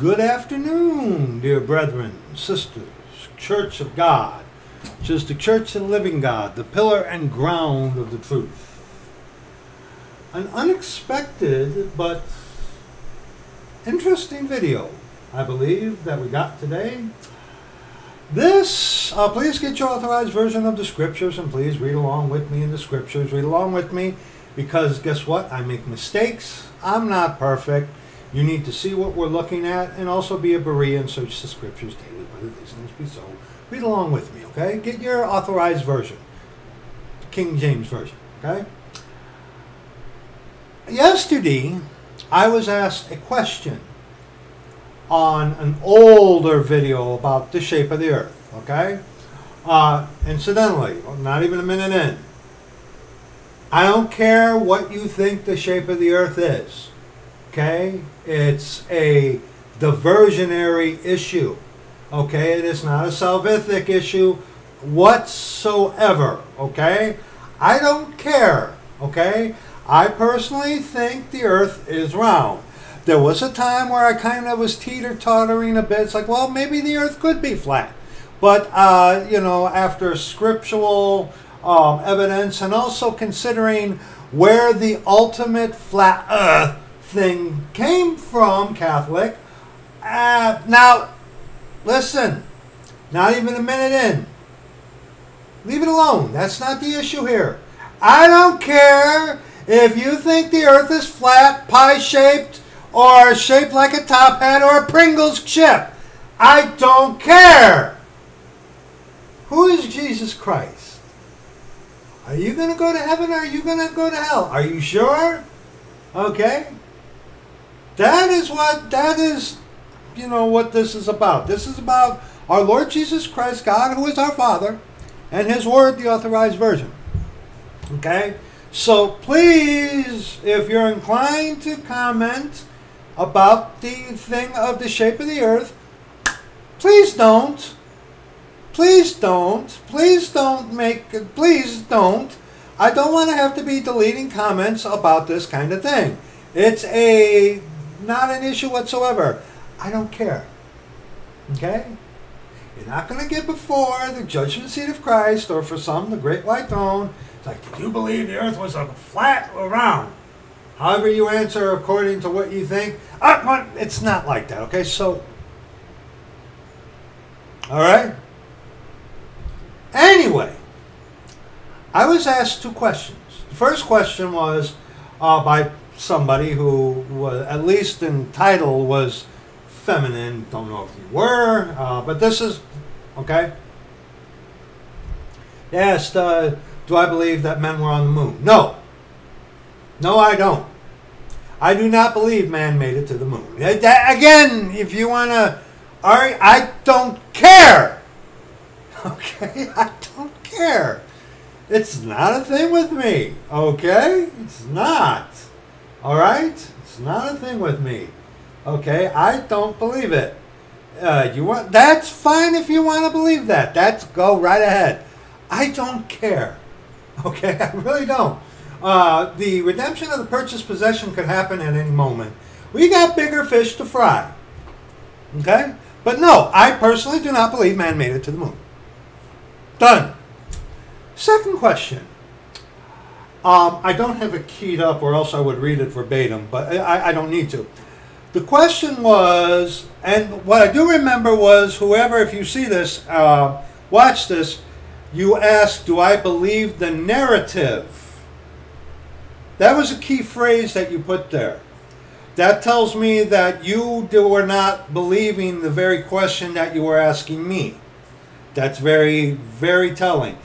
Good afternoon, dear brethren, sisters, Church of God, which is the Church of the Living God, the pillar and ground of the truth. An unexpected but interesting video, I believe, that we got today. This, please get your authorized version of the scriptures and please read along with me in the scriptures. Read along with me because guess what? I make mistakes. I'm not perfect. You need to see what we're looking at and also be a Berean, search the scriptures daily, whether these things be so. Read along with me, okay? Get your authorized version, King James Version, okay? Yesterday, I was asked a question on an older video about the shape of the earth, okay? Incidentally, not even a minute in, I don't care what you think the shape of the earth is. Okay, it's a diversionary issue. Okay, it is not a salvific issue whatsoever. Okay, I don't care. Okay, I personally think the earth is round. There was a time where I kind of was teeter-tottering a bit. It's like, well, maybe the earth could be flat. But, you know, after scriptural evidence and also considering where the ultimate flat earth thing came from, Catholic. Now, listen, not even a minute in. Leave it alone. That's not the issue here. I don't care if you think the earth is flat, pie-shaped, or shaped like a top hat or a Pringles chip. I don't care. Who is Jesus Christ? Are you going to go to heaven or are you going to go to hell? Are you sure? Okay. That is, you know, what this is about. This is about our Lord Jesus Christ, God, who is our Father, and His Word, the authorized version. Okay? So please, if you're inclined to comment about the thing of the shape of the earth, please don't. Please don't. Please don't make it. Please don't. I don't want to have to be deleting comments about this kind of thing. It's a... not an issue whatsoever. I don't care. Okay? You're not going to get before the judgment seat of Christ or for some, the great white throne. It's like, did you believe the earth was flat or round? However you answer according to what you think. It's not like that. Okay? So, alright? Anyway, I was asked two questions. The first question was by somebody who was, at least in title, was feminine. Don't know if you were, but this is okay. Yes, do I believe that men were on the moon? No. No, I don't. I do not believe man made it to the moon. Again, if you want to, I don't care. Okay, I don't care. It's not a thing with me. Okay, it's not. Alright? It's not a thing with me. Okay? I don't believe it. You want? That's fine if you want to believe that. That's go right ahead. I don't care. Okay? I really don't. The redemption of the purchased possession could happen at any moment. We got bigger fish to fry. Okay? But no, I personally do not believe man made it to the moon. Done. Second question. I don't have it keyed up or else I would read it verbatim, but I don't need to. The question was, and what I do remember was, whoever, if you see this, watch this, you asked, do I believe the narrative? That was a key phrase that you put there. That tells me that you were not believing the very question that you were asking me. That's very, very telling.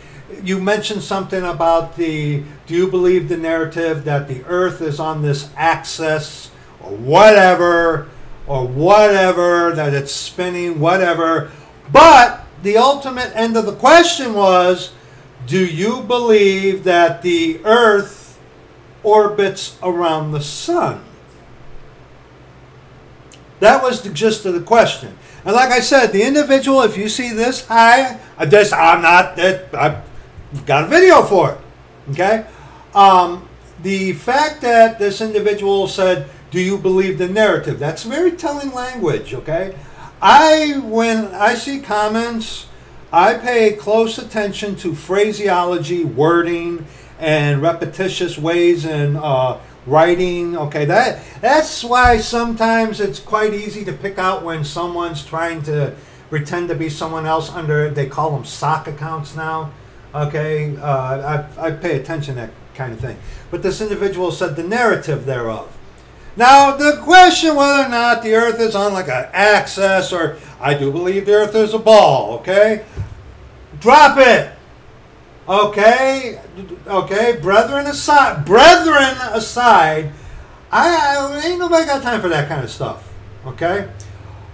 You mentioned something about the, do you believe the narrative that the earth is on this axis or whatever, that it's spinning, whatever. But the ultimate end of the question was, do you believe that the earth orbits around the sun? That was the gist of the question. And like I said, the individual, if you see this, I'm not that. I've got a video for it, okay? The fact that this individual said, do you believe the narrative? That's very telling language, okay? When I see comments, I pay close attention to phraseology, wording, and repetitious ways in writing, okay? That's why sometimes it's quite easy to pick out when someone's trying to pretend to be someone else under, they call them sock accounts now, okay? I pay attention to that kind of thing. But this individual said the narrative thereof. Now, the question whether or not the earth is on like an axis, or I do believe the earth is a ball, okay? Drop it. Okay? Okay, brethren aside, I ain't nobody got time for that kind of stuff, okay?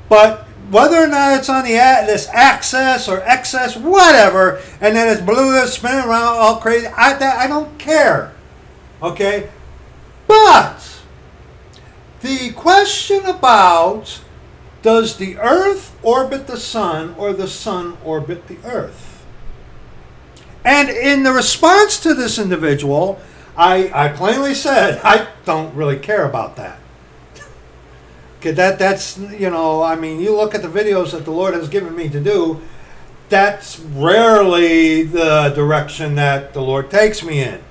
But whether or not it's on this axis or excess, whatever, and then it's blue, it's spinning around all crazy, I don't care, okay? But the question about, does the earth orbit the sun or the sun orbit the earth? And in the response to this individual, I plainly said, I don't really care about that. Okay, that's, you know, I mean, you look at the videos that the Lord has given me to do, that's rarely the direction that the Lord takes me in.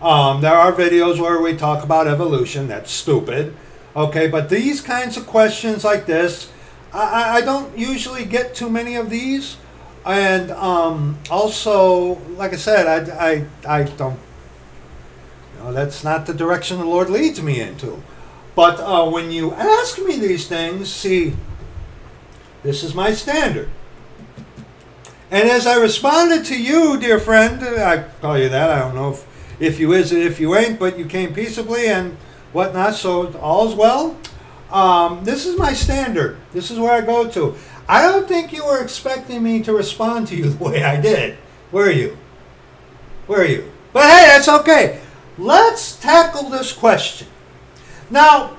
There are videos where we talk about evolution, that's stupid. Okay, but these kinds of questions like this, I don't usually get too many of these. And also, like I said, I don't, you know, that's not the direction the Lord leads me into. But when you ask me these things, see, this is my standard. And as I responded to you, dear friend, I call you that, I don't know if you is it, if you ain't, but you came peaceably and whatnot, so all's well. This is my standard. This is where I go to. I don't think you were expecting me to respond to you the way I did. Were you? Were you? But hey, that's okay. Let's tackle this question. Now,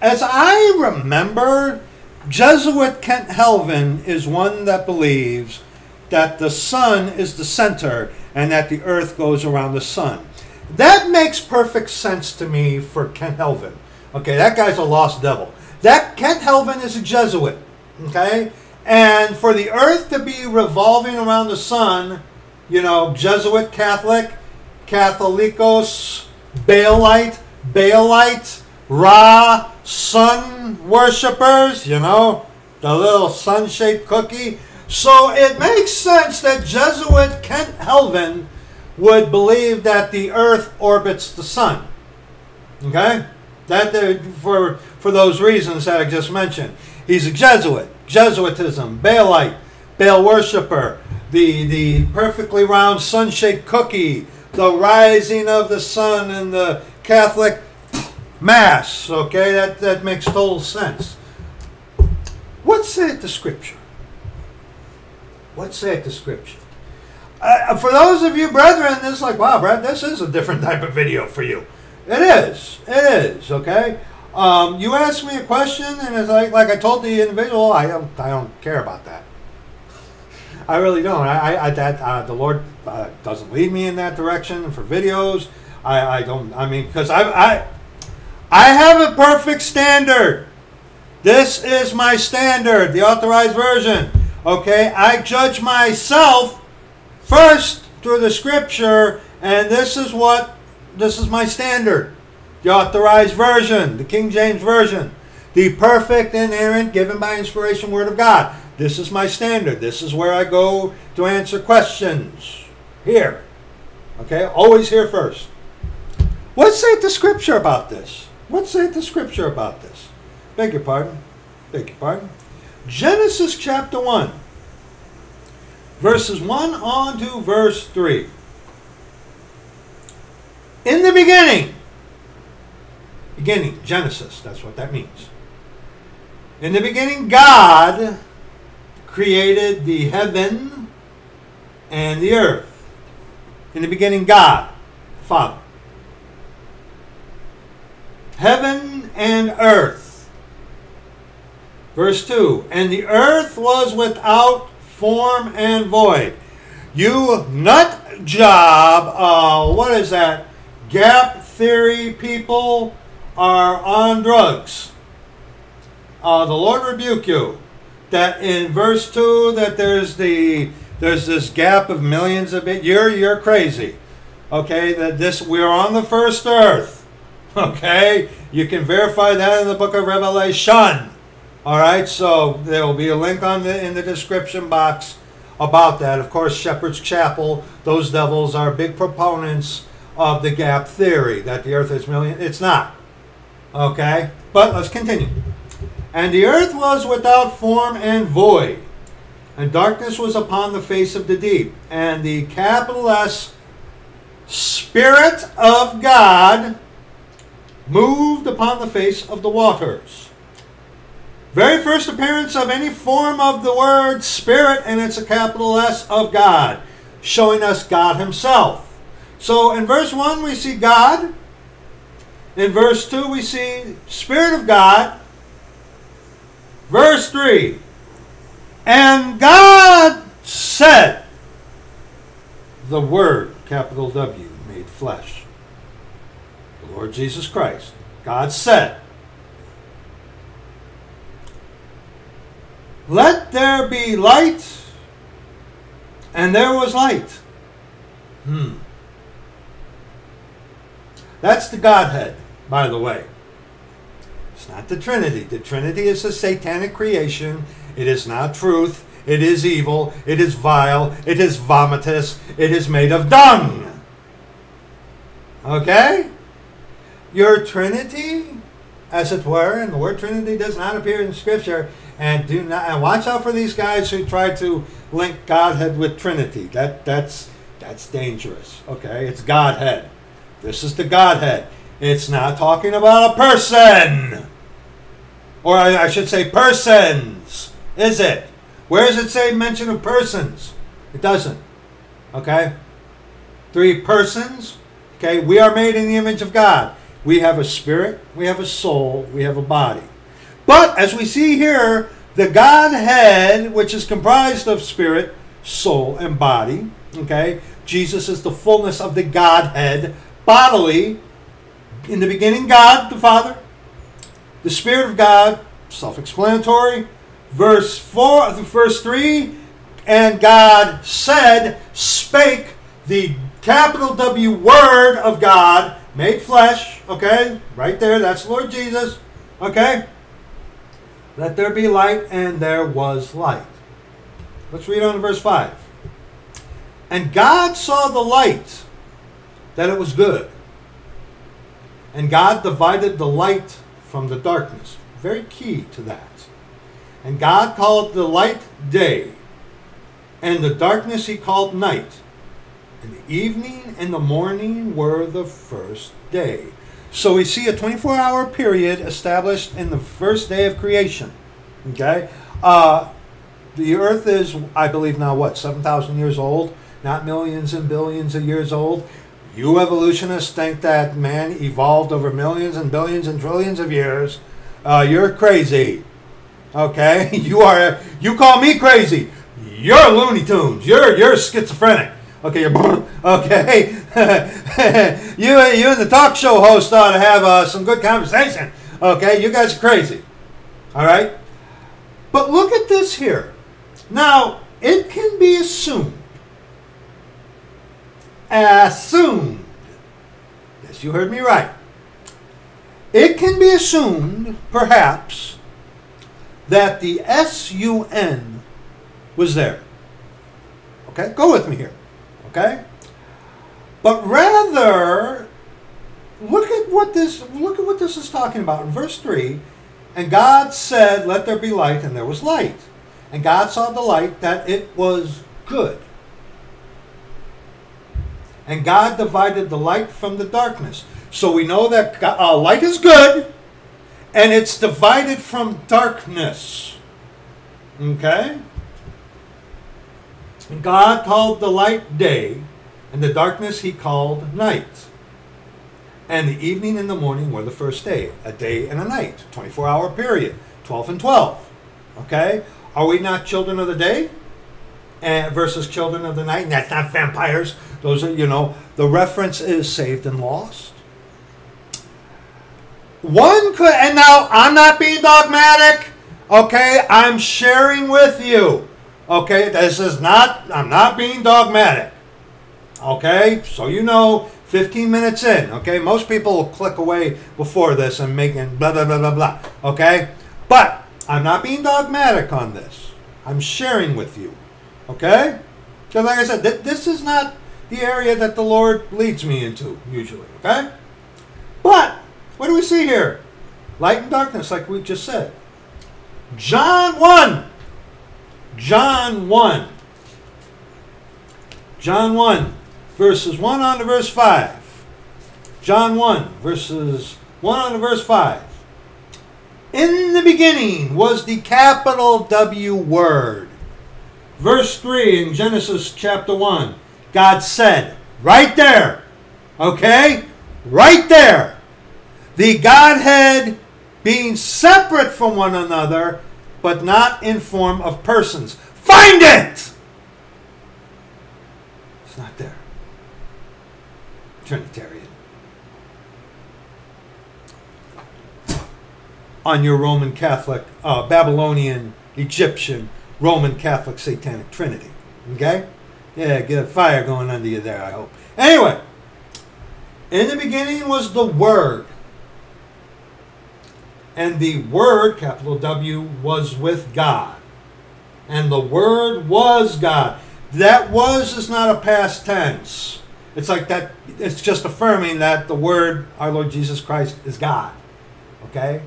as I remember, Jesuit Kent Helvin is one that believes that the sun is the center and that the earth goes around the sun. That makes perfect sense to me for Kent Helvin. Okay, that guy's a lost devil. That Kent Helvin is a Jesuit. Okay? And for the earth to be revolving around the sun, you know, Jesuit Catholic, Catholicos, Baalite, Ra, sun worshippers, you know, the little sun-shaped cookie. So it makes sense that Jesuit Kent Helvin would believe that the earth orbits the sun. Okay? That for those reasons that I just mentioned. He's a Jesuit. Jesuitism, Baalite, Baal worshipper, the perfectly round sun-shaped cookie, the rising of the sun and the Catholic mass. Okay? That makes total sense. What saith the scripture? What saith the scripture? For those of you brethren, it's like, wow, Brad, this is a different type of video for you. It is. It is, okay? You asked me a question, and it's like I told the individual, I don't care about that. I really don't. The Lord doesn't lead me in that direction for videos. I don't, I mean, because I have a perfect standard. This is my standard, the authorized version, okay? I judge myself first through the scripture, and this is my standard. The authorized version, the King James Version, the perfect, inerrant, given by inspiration word of God. This is my standard. This is where I go to answer questions. Here. Okay? Always here first. What saith the scripture about this? What saith the scripture about this? Beg your pardon. Beg your pardon. Genesis chapter 1. Verses 1 on to verse 3. In the beginning. Beginning, Genesis, that's what that means. In the beginning, God created the heaven and the earth. In the beginning, God, Father. Heaven and earth. Verse 2. And the earth was without form and void. You nut job, what is that? Gap theory people are on drugs. The Lord rebuke you. That in verse 2 that there's this gap of millions of it. You're crazy. Okay, that this we're on the first earth. Okay, you can verify that in the book of Revelation. All right, so there will be a link on the in the description box about that. Of course, Shepherd's Chapel, those devils are big proponents of the gap theory that the earth is million. It's not. Okay, but let's continue. And the earth was without form and void, and darkness was upon the face of the deep, and the capital S Spirit of God moved upon the face of the waters. Very first appearance of any form of the word Spirit, and it's a capital S of God, showing us God himself. So in verse 1 we see God. In verse 2 we see Spirit of God. Verse 3, and God said, the Word, capital W, made flesh, the Lord Jesus Christ. God said, let there be light, and there was light. That's the Godhead, by the way. It's not the Trinity. The Trinity is a satanic creation. It is not truth. It is evil. It is vile. It is vomitous. It is made of dung. Okay? Your Trinity, as it were, and the word Trinity does not appear in Scripture, and do not, and watch out for these guys who try to link Godhead with Trinity. That's dangerous. Okay? It's Godhead. This is the Godhead. It's not talking about a person. Or I should say persons, is it? Where does it say mention of persons? It doesn't. Okay? Three persons. Okay? We are made in the image of God. We have a spirit. We have a soul. We have a body. But as we see here, the Godhead, which is comprised of spirit, soul, and body. Okay? Jesus is the fullness of the Godhead bodily. In the beginning, God the Father, the Spirit of God, self-explanatory. Verse 3, and God said, spake the capital W Word of God, made flesh. Okay, right there, that's Lord Jesus. Okay, let there be light, and there was light. Let's read on to verse 5. And God saw the light, that it was good. And God divided the light from the darkness. Very key to that. And God called the light day, and the darkness he called night. And the evening and the morning were the first day. So we see a 24-hour period established in the first day of creation. Okay? The earth is, I believe now, what, 7,000 years old? Not millions and billions of years old. You evolutionists think that man evolved over millions and billions and trillions of years. You're crazy. Okay? You call me crazy. You're Looney Tunes. You're schizophrenic. Okay, okay. You and the talk show host ought to have some good conversation. Okay, you guys are crazy. All right? But look at this here. Now, it can be assumed, yes, you heard me right, it can be assumed perhaps that the S-U-N was there. Okay, go with me here. Okay, but rather look at what this is talking about in verse 3. And God said, let there be light, and there was light. And God saw the light, that it was good. And God divided the light from the darkness. So we know that God, light is good, and it's divided from darkness. Okay? And God called the light day, and the darkness he called night. And the evening and the morning were the first day, a day and a night, 24-hour period, 12 and 12. Okay? Are we not children of the day versus children of the night? And that's not vampires. Those are, you know, the reference is saved and lost. One could, and now I'm not being dogmatic, okay? I'm sharing with you, okay? This is not, I'm not being dogmatic, okay? So you know, 15 minutes in, okay? Most people will click away before this and making blah, blah, blah, blah, blah, okay? But I'm not being dogmatic on this. I'm sharing with you, okay? Because like I said, this is not the area that the Lord leads me into, usually, okay? But what do we see here? Light and darkness, like we just said. John 1. John 1. John 1, verses 1 on to verse 5. John 1, verses 1 on to verse 5. In the beginning was the capital W Word. Verse 3 in Genesis chapter 1. God said, right there, okay? Right there. The Godhead being separate from one another, but not in form of persons. Find it! It's not there. Trinitarian. On your Roman Catholic, Babylonian, Egyptian, Roman Catholic, Satanic Trinity. Okay? Yeah, get a fire going under you there, I hope. Anyway, in the beginning was the Word. And the Word, capital W, was with God. And the Word was God. That was is not a past tense. It's like that, it's just affirming that the Word, our Lord Jesus Christ, is God. Okay?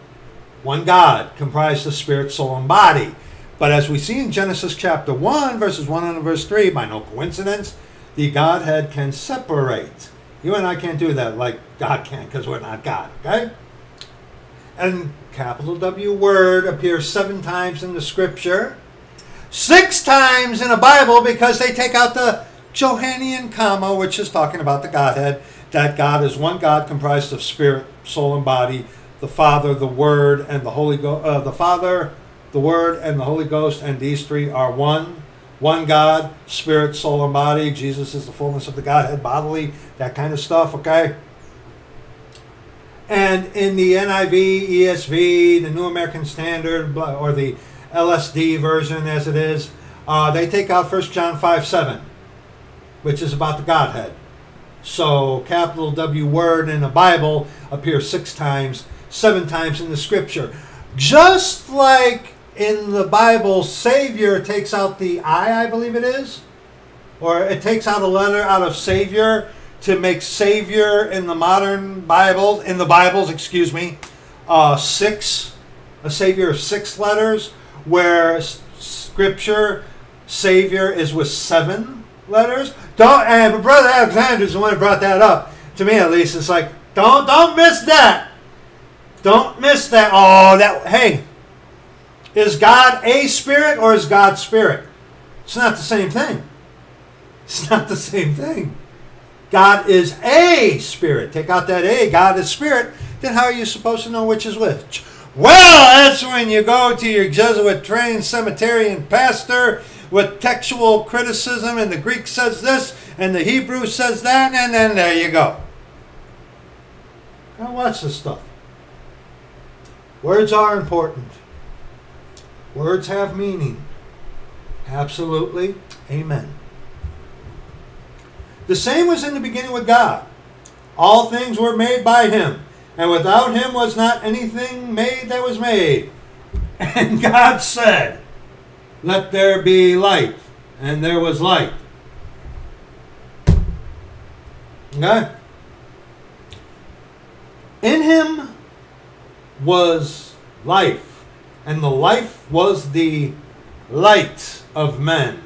One God, comprised of spirit, soul, and body. But as we see in Genesis chapter 1, verses 1 and verse 3, by no coincidence, the Godhead can separate. You and I can't do that like God can, because we're not God, okay? And capital W Word appears 7 times in the scripture, 6 times in the Bible, because they take out the Johannian comma, which is talking about the Godhead, that God is one God comprised of spirit, soul, and body, the Father, the Word, and the Holy Ghost. The Father, the Word, and the Holy Ghost, and these three are one. One God, spirit, soul, and body. Jesus is the fullness of the Godhead bodily, that kind of stuff, okay? And in the NIV, ESV, the New American Standard, or the LSD version as it is, they take out First John 5:7, which is about the Godhead. So capital W Word in the Bible appears 6 times, 7 times in the scripture. Just like in the Bible, Savior takes out the I believe it is, or it takes out a letter out of Savior, to make Savior in the modern Bible, in the Bibles, excuse me, 6, a Savior of 6 letters, where Scripture, Savior is with 7 letters. Don't, and Brother Alexander's the one who brought that up, to me at least. It's like, don't miss that. Don't miss that. Oh, that, hey, is God a spirit or is God spirit? It's not the same thing. It's not the same thing. God is a spirit. Take out that a. God is spirit. Then how are you supposed to know which is which? Well, that's when you go to your Jesuit-trained cemeterian pastor with textual criticism, and the Greek says this, and the Hebrew says that, and then there you go. Now watch this stuff. Words are important. Words have meaning. Absolutely. Amen. The same was in the beginning with God. All things were made by him, and without him was not anything made that was made. And God said, let there be light. And there was light. Okay? In him was life, and the life was the light of men.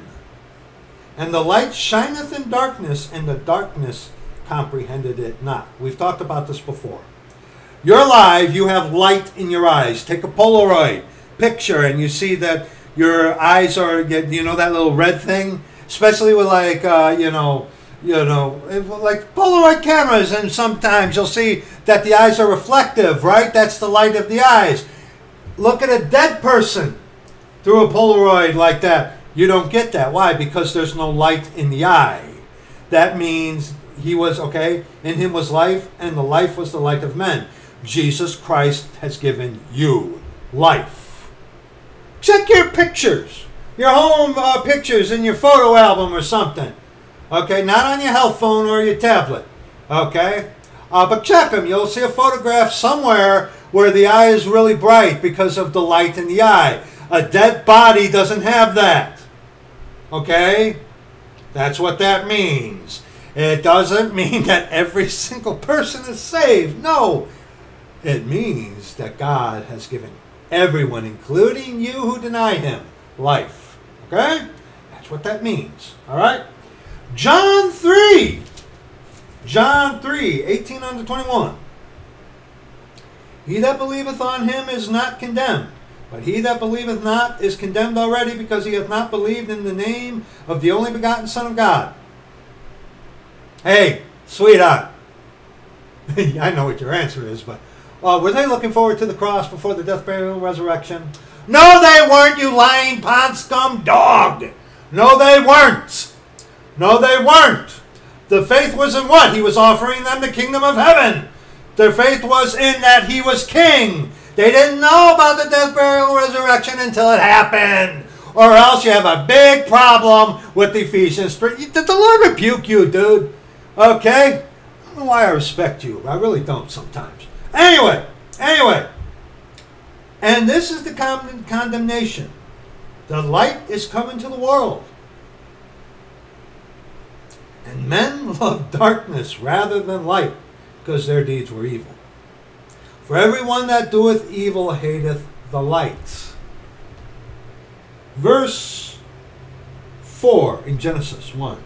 And the light shineth in darkness, and the darkness comprehended it not. We've talked about this before. You're alive, you have light in your eyes. Take a Polaroid picture, and you see that your eyes are, you know, that little red thing? Especially with like, like Polaroid cameras, and sometimes you'll see that the eyes are reflective, right? That's the light of the eyes. Look at a dead person through a Polaroid like that. You don't get that. Why? Because there's no light in the eye. That means he was, okay, in him was life, and the life was the light of men. Jesus Christ has given you life. Check your pictures, your home pictures in your photo album or something. Okay, not on your health phone or your tablet. Okay, but check them. You'll see a photograph somewhere where the eye is really bright because of the light in the eye. A dead body doesn't have that. Okay, that's what that means. It doesn't mean that every single person is saved. No, it means that God has given everyone, including you who deny him, life. Okay, that's what that means. All right, John 3, 18 unto 21. He that believeth on him is not condemned, but he that believeth not is condemned already, because he hath not believed in the name of the only begotten Son of God. Hey, sweetheart, I know what your answer is, but were they looking forward to the cross before the death, burial, and resurrection? No, they weren't, you lying pond scum dog. No, they weren't. No, they weren't. The faith was in what? He was offering them the kingdom of heaven. Their faith was in that he was king. They didn't know about the death, burial, and resurrection until it happened. Or else you have a big problem with Ephesians 3. The Lord rebuke you, dude. Okay? I don't know why I respect you. I really don't sometimes. Anyway. And this is the common condemnation. The light is coming to the world, and men love darkness rather than light, because their deeds were evil. For everyone that doeth evil hateth the light. Verse 4 in Genesis 1.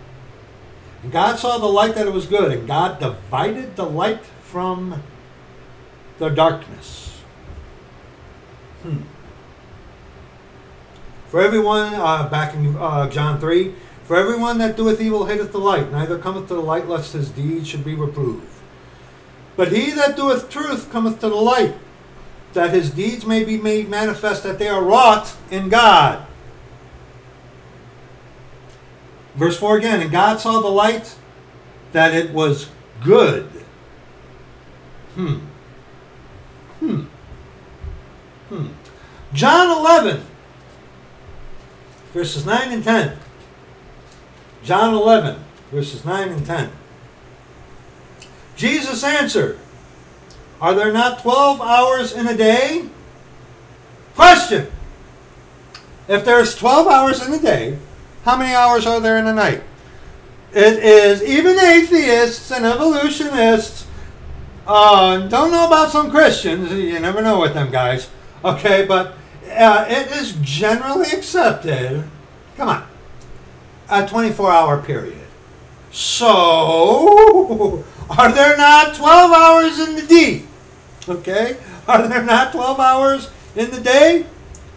And God saw the light that it was good, and God divided the light from the darkness. For everyone, back in John 3, for everyone that doeth evil hateth the light, neither cometh to the light, lest his deeds should be reproved. But he that doeth truth cometh to the light, that his deeds may be made manifest, that they are wrought in God. Verse 4 again, and God saw the light, that it was good. John 11, verses 9 and 10. John 11, verses 9 and 10. Jesus answered, are there not 12 hours in a day? Question. If there's 12 hours in a day, how many hours are there in a night? It is, even atheists and evolutionists don't know about some Christians. You never know with them guys. Okay, but it is generally accepted. Come on. A 24-hour period. So, are there not 12 hours in the D? Okay? Are there not 12 hours in the day?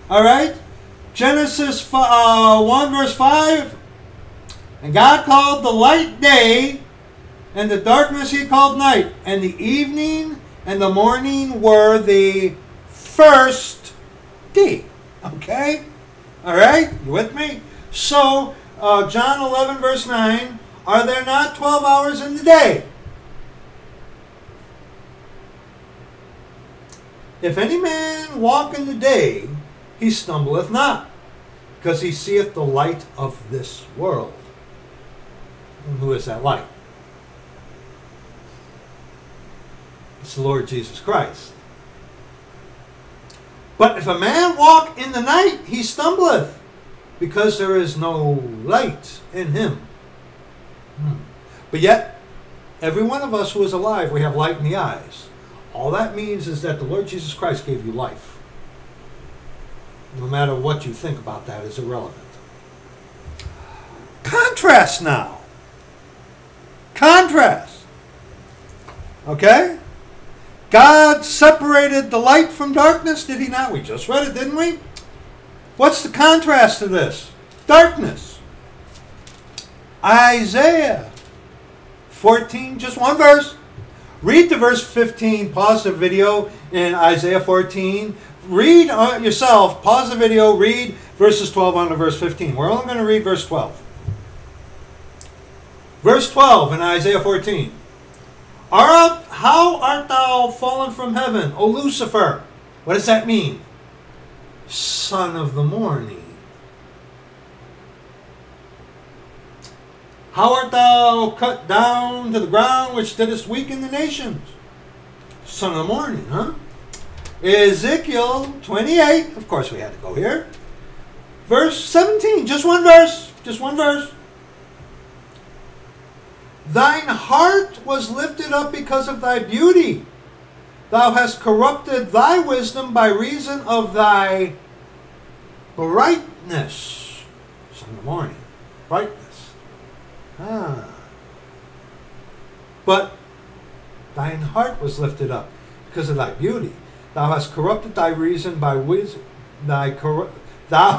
All right? Genesis 1 verse 5. And God called the light day, and the darkness he called night. And the evening and the morning were the first day. Okay? All right? You with me? So, John 11 verse 9, are there not 12 hours in the day? If any man walk in the day, he stumbleth not, because he seeth the light of this world. And who is that light? It's the Lord Jesus Christ. But if a man walk in the night, he stumbleth, because there is no light in him. But yet, every one of us who is alive, we have light in the eyes. All that means is that the Lord Jesus Christ gave you life. No matter what you think about that is irrelevant. Contrast now. Contrast. Okay? God separated the light from darkness, did he not? We just read it, didn't we? What's the contrast to this? Darkness. Isaiah 14, just one verse. Read to verse 15, pause the video in Isaiah 14. Read yourself, pause the video, read verses 12 on to verse 15. We're only going to read verse 12. Verse 12 in Isaiah 14. How art thou fallen from heaven, O Lucifer? What does that mean? Son of the morning. How art thou cut down to the ground, which didst weaken the nations? Son of the morning, huh? Ezekiel 28, of course we had to go here. Verse 17, just one verse, just one verse. Thine heart was lifted up because of thy beauty. Thou hast corrupted thy wisdom by reason of thy brightness. Son of the morning, brightness. Ah. But thine heart was lifted up because of thy beauty. Thou hast corrupted thy reason by wisdom. Thou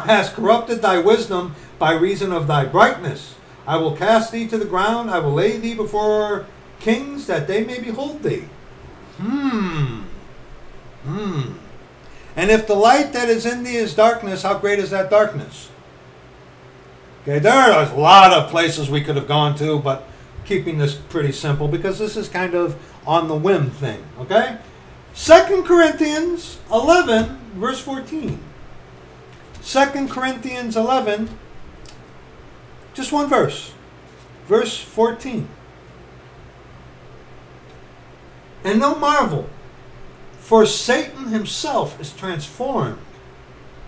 hast corrupted thy wisdom by reason of thy brightness. I will cast thee to the ground. I will lay thee before kings, that they may behold thee. And if the light that is in thee is darkness, how great is that darkness? Okay, there are a lot of places we could have gone to, but keeping this pretty simple, because this is kind of on the whim thing, okay? 2 Corinthians 11, verse 14. 2 Corinthians 11, just one verse. Verse 14. And no marvel, for Satan himself is transformed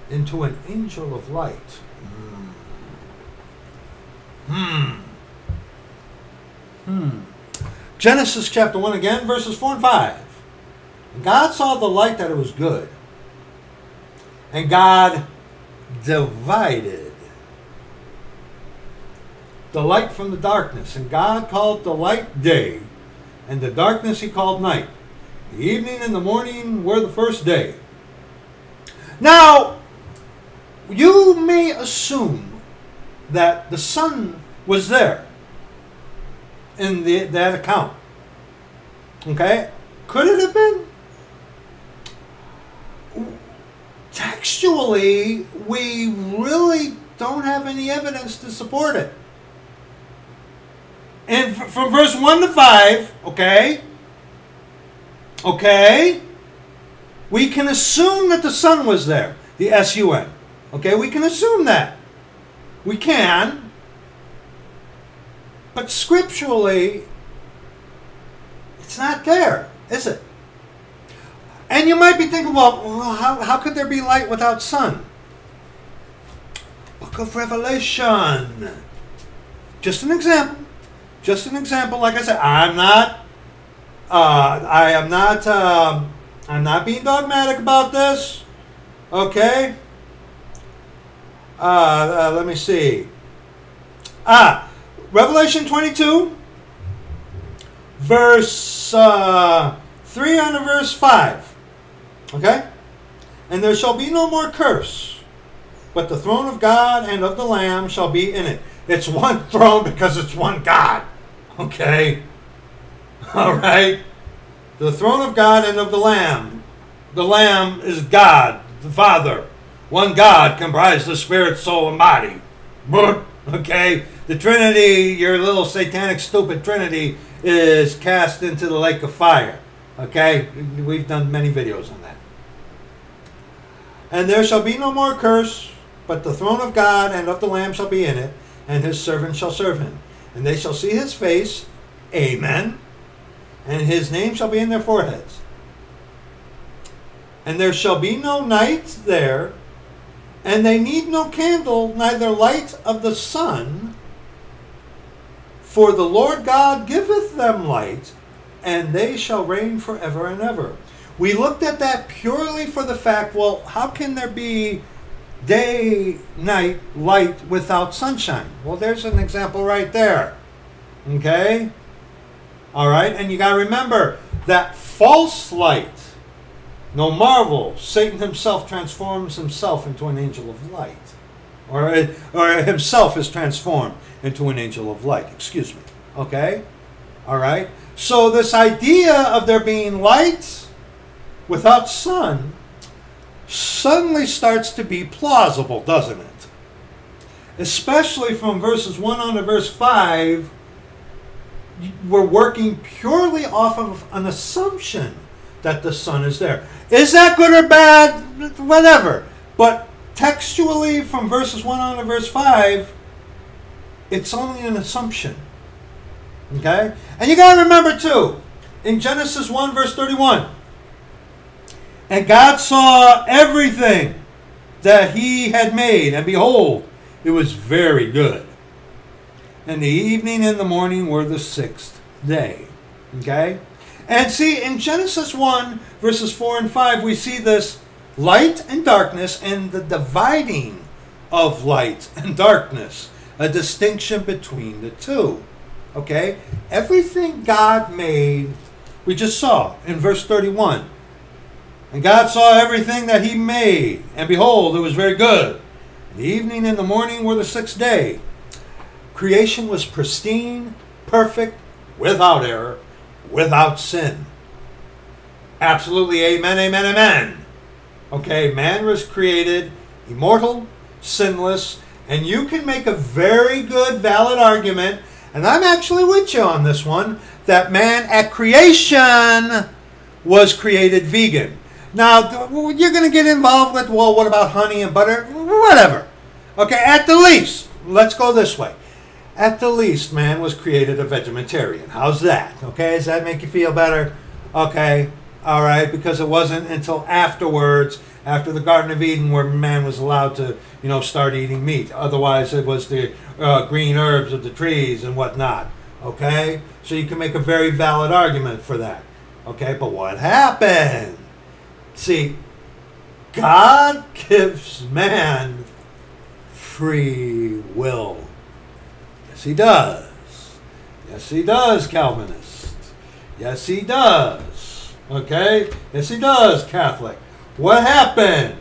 into an angel of light. Genesis chapter 1 again, verses 4 and 5. And God saw the light that it was good, and God divided the light from the darkness. And God called the light day, and the darkness he called night. The evening and the morning were the first day. Now, you may assume that the sun was there in that account. Okay? Could it have been? Textually, we really don't have any evidence to support it. And from verse 1 to 5, okay, we can assume that the sun was there, the S-U-N. Okay, we can assume that. We can. But scripturally, it's not there, is it? And you might be thinking, well, how could there be light without sun? Book of Revelation. Just an example. Just an example. Like I said, I'm not being dogmatic about this. Okay. Let me see. Revelation 22, verse 3 on to verse 5. Okay. And there shall be no more curse, but the throne of God and of the Lamb shall be in it. It's one throne because it's one God. Okay? Alright? The throne of God and of the Lamb. The Lamb is God, the Father. One God comprised the Spirit, soul, and body. Okay? The Trinity, your little satanic stupid Trinity, is cast into the lake of fire. Okay? We've done many videos on that. And there shall be no more curse, but the throne of God and of the Lamb shall be in it, and his servant shall serve him. And they shall see his face, amen, and his name shall be in their foreheads. And there shall be no night there, and they need no candle, neither light of the sun, for the Lord God giveth them light, and they shall reign forever and ever. We looked at that purely for the fact, well, how can there be day, night, light without sunshine? Well, there's an example right there. Okay? Alright, and you gotta remember that false light, no marvel, Satan himself transforms himself into an angel of light. Or himself is transformed into an angel of light. Excuse me. Okay? Alright? So this idea of there being light without sun suddenly starts to be plausible, doesn't it? Especially from verses 1 on to verse 5, we're working purely off of an assumption that the Son is there. Is that good or bad? Whatever. But textually, from verses 1 on to verse 5, it's only an assumption. Okay? And you got to remember, too, in Genesis 1, verse 31, and God saw everything that he had made, and behold, it was very good. And the evening and the morning were the sixth day. Okay? And see, in Genesis 1, verses 4 and 5, we see this light and darkness and the dividing of light and darkness. A distinction between the two. Okay? Everything God made, we just saw in verse 31. And God saw everything that he made, and behold, it was very good. And the evening and the morning were the sixth day. Creation was pristine, perfect, without error, without sin. Absolutely, amen, amen, amen. Okay, man was created immortal, sinless, and you can make a very good, valid argument, and I'm actually with you on this one, that man at creation was created vegan. Now, you're going to get involved with, well, what about honey and butter? Whatever. Okay, at the least, let's go this way. At the least, man was created a vegetarian. How's that? Okay, does that make you feel better? Okay, all right, because it wasn't until afterwards, after the Garden of Eden, where man was allowed to, you know, start eating meat. Otherwise, it was the green herbs of the trees and whatnot. Okay, so you can make a very valid argument for that. Okay, but what happened? See, God gives man free will. Yes, he does. Yes, he does, Calvinist. Yes, he does. Okay? Yes, he does, Catholic. What happened?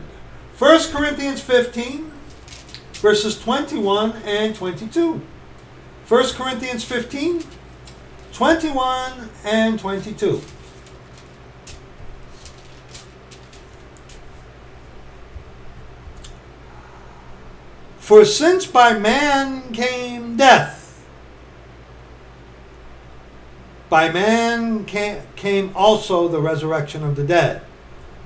1 Corinthians 15, verses 21 and 22. 1 Corinthians 15, 21 and 22. For since by man came death, by man came also the resurrection of the dead.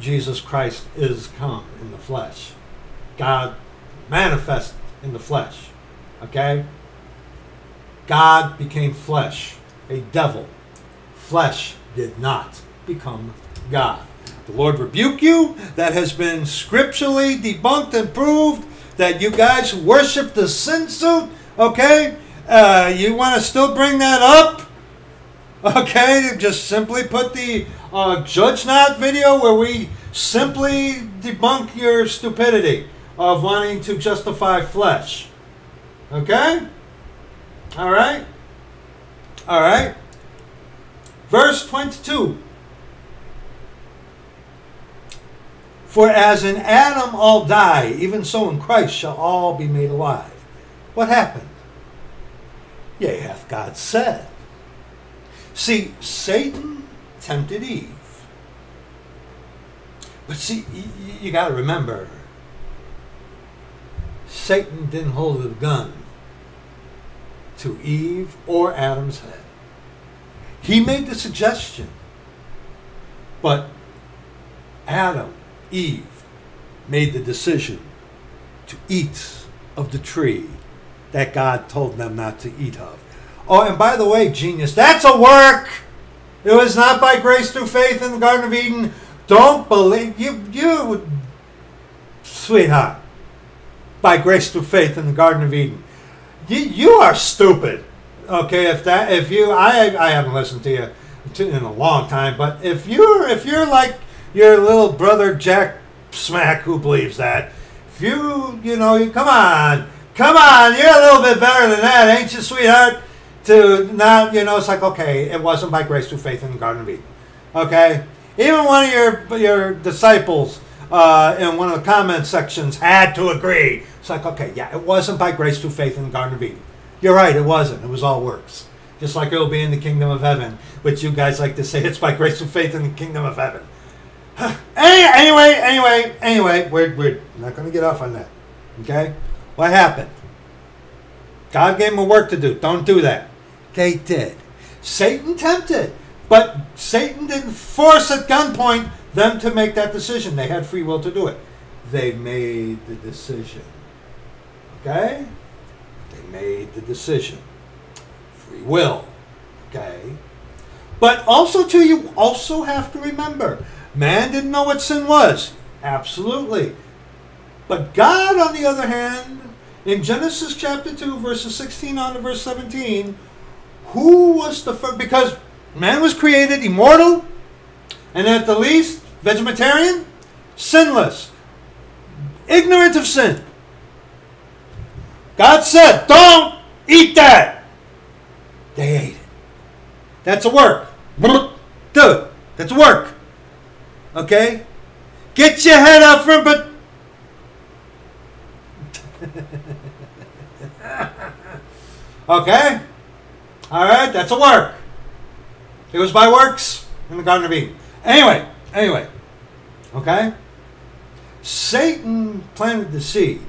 Jesus Christ is come in the flesh. God manifest in the flesh. Okay? God became flesh. A devil. Flesh did not become God. The Lord rebuke you. That has been scripturally debunked and proved. That you guys worship the sin suit, okay? You want to still bring that up? Okay, just simply put the Judge Not video where we simply debunk your stupidity of wanting to justify flesh. Okay? All right? All right. Verse 22. For as in Adam all die, even so in Christ shall all be made alive. What happened? Yea, hath God said. See, Satan tempted Eve. But see, you got to remember, Satan didn't hold a gun to Eve or Adam's head. He made the suggestion, but Adam, Eve made the decision to eat of the tree that God told them not to eat of. Oh, and by the way, genius, that's a work. It was not by grace through faith in the Garden of Eden. Don't believe you, sweetheart. By grace through faith in the Garden of Eden. You are stupid. Okay, I haven't listened to you in a long time, but if you're like your little brother Jack Smack who believes that. If you come on, you're a little bit better than that, ain't you, sweetheart? To not, it's like, okay, it wasn't by grace through faith in the Garden of Eden. Okay? Even one of your disciples in one of the comment sections had to agree. It's like, okay, yeah, it wasn't by grace through faith in the Garden of Eden. You're right, it wasn't. It was all works. Just like it'll be in the kingdom of heaven, which you guys like to say it's by grace through faith in the kingdom of heaven. Anyway, we're not going to get off on that. Okay? What happened? God gave them a work to do. Don't do that. They did. Satan tempted, but Satan didn't force at gunpoint them to make that decision. They had free will to do it. They made the decision. Okay? They made the decision. Free will. Okay? But also, too, you also have to remember, man didn't know what sin was. Absolutely. But God, on the other hand, in Genesis chapter 2, verses 16 on to verse 17, who was the first? Because man was created immortal, and at the least, vegetarian, sinless, ignorant of sin. God said, don't eat that. They ate it. That's a work. Dude, that's a work. Okay? Get your head up from... But okay? Alright, that's a work. It was by works in the Garden of Eden. Anyway. Okay? Satan planted the seed.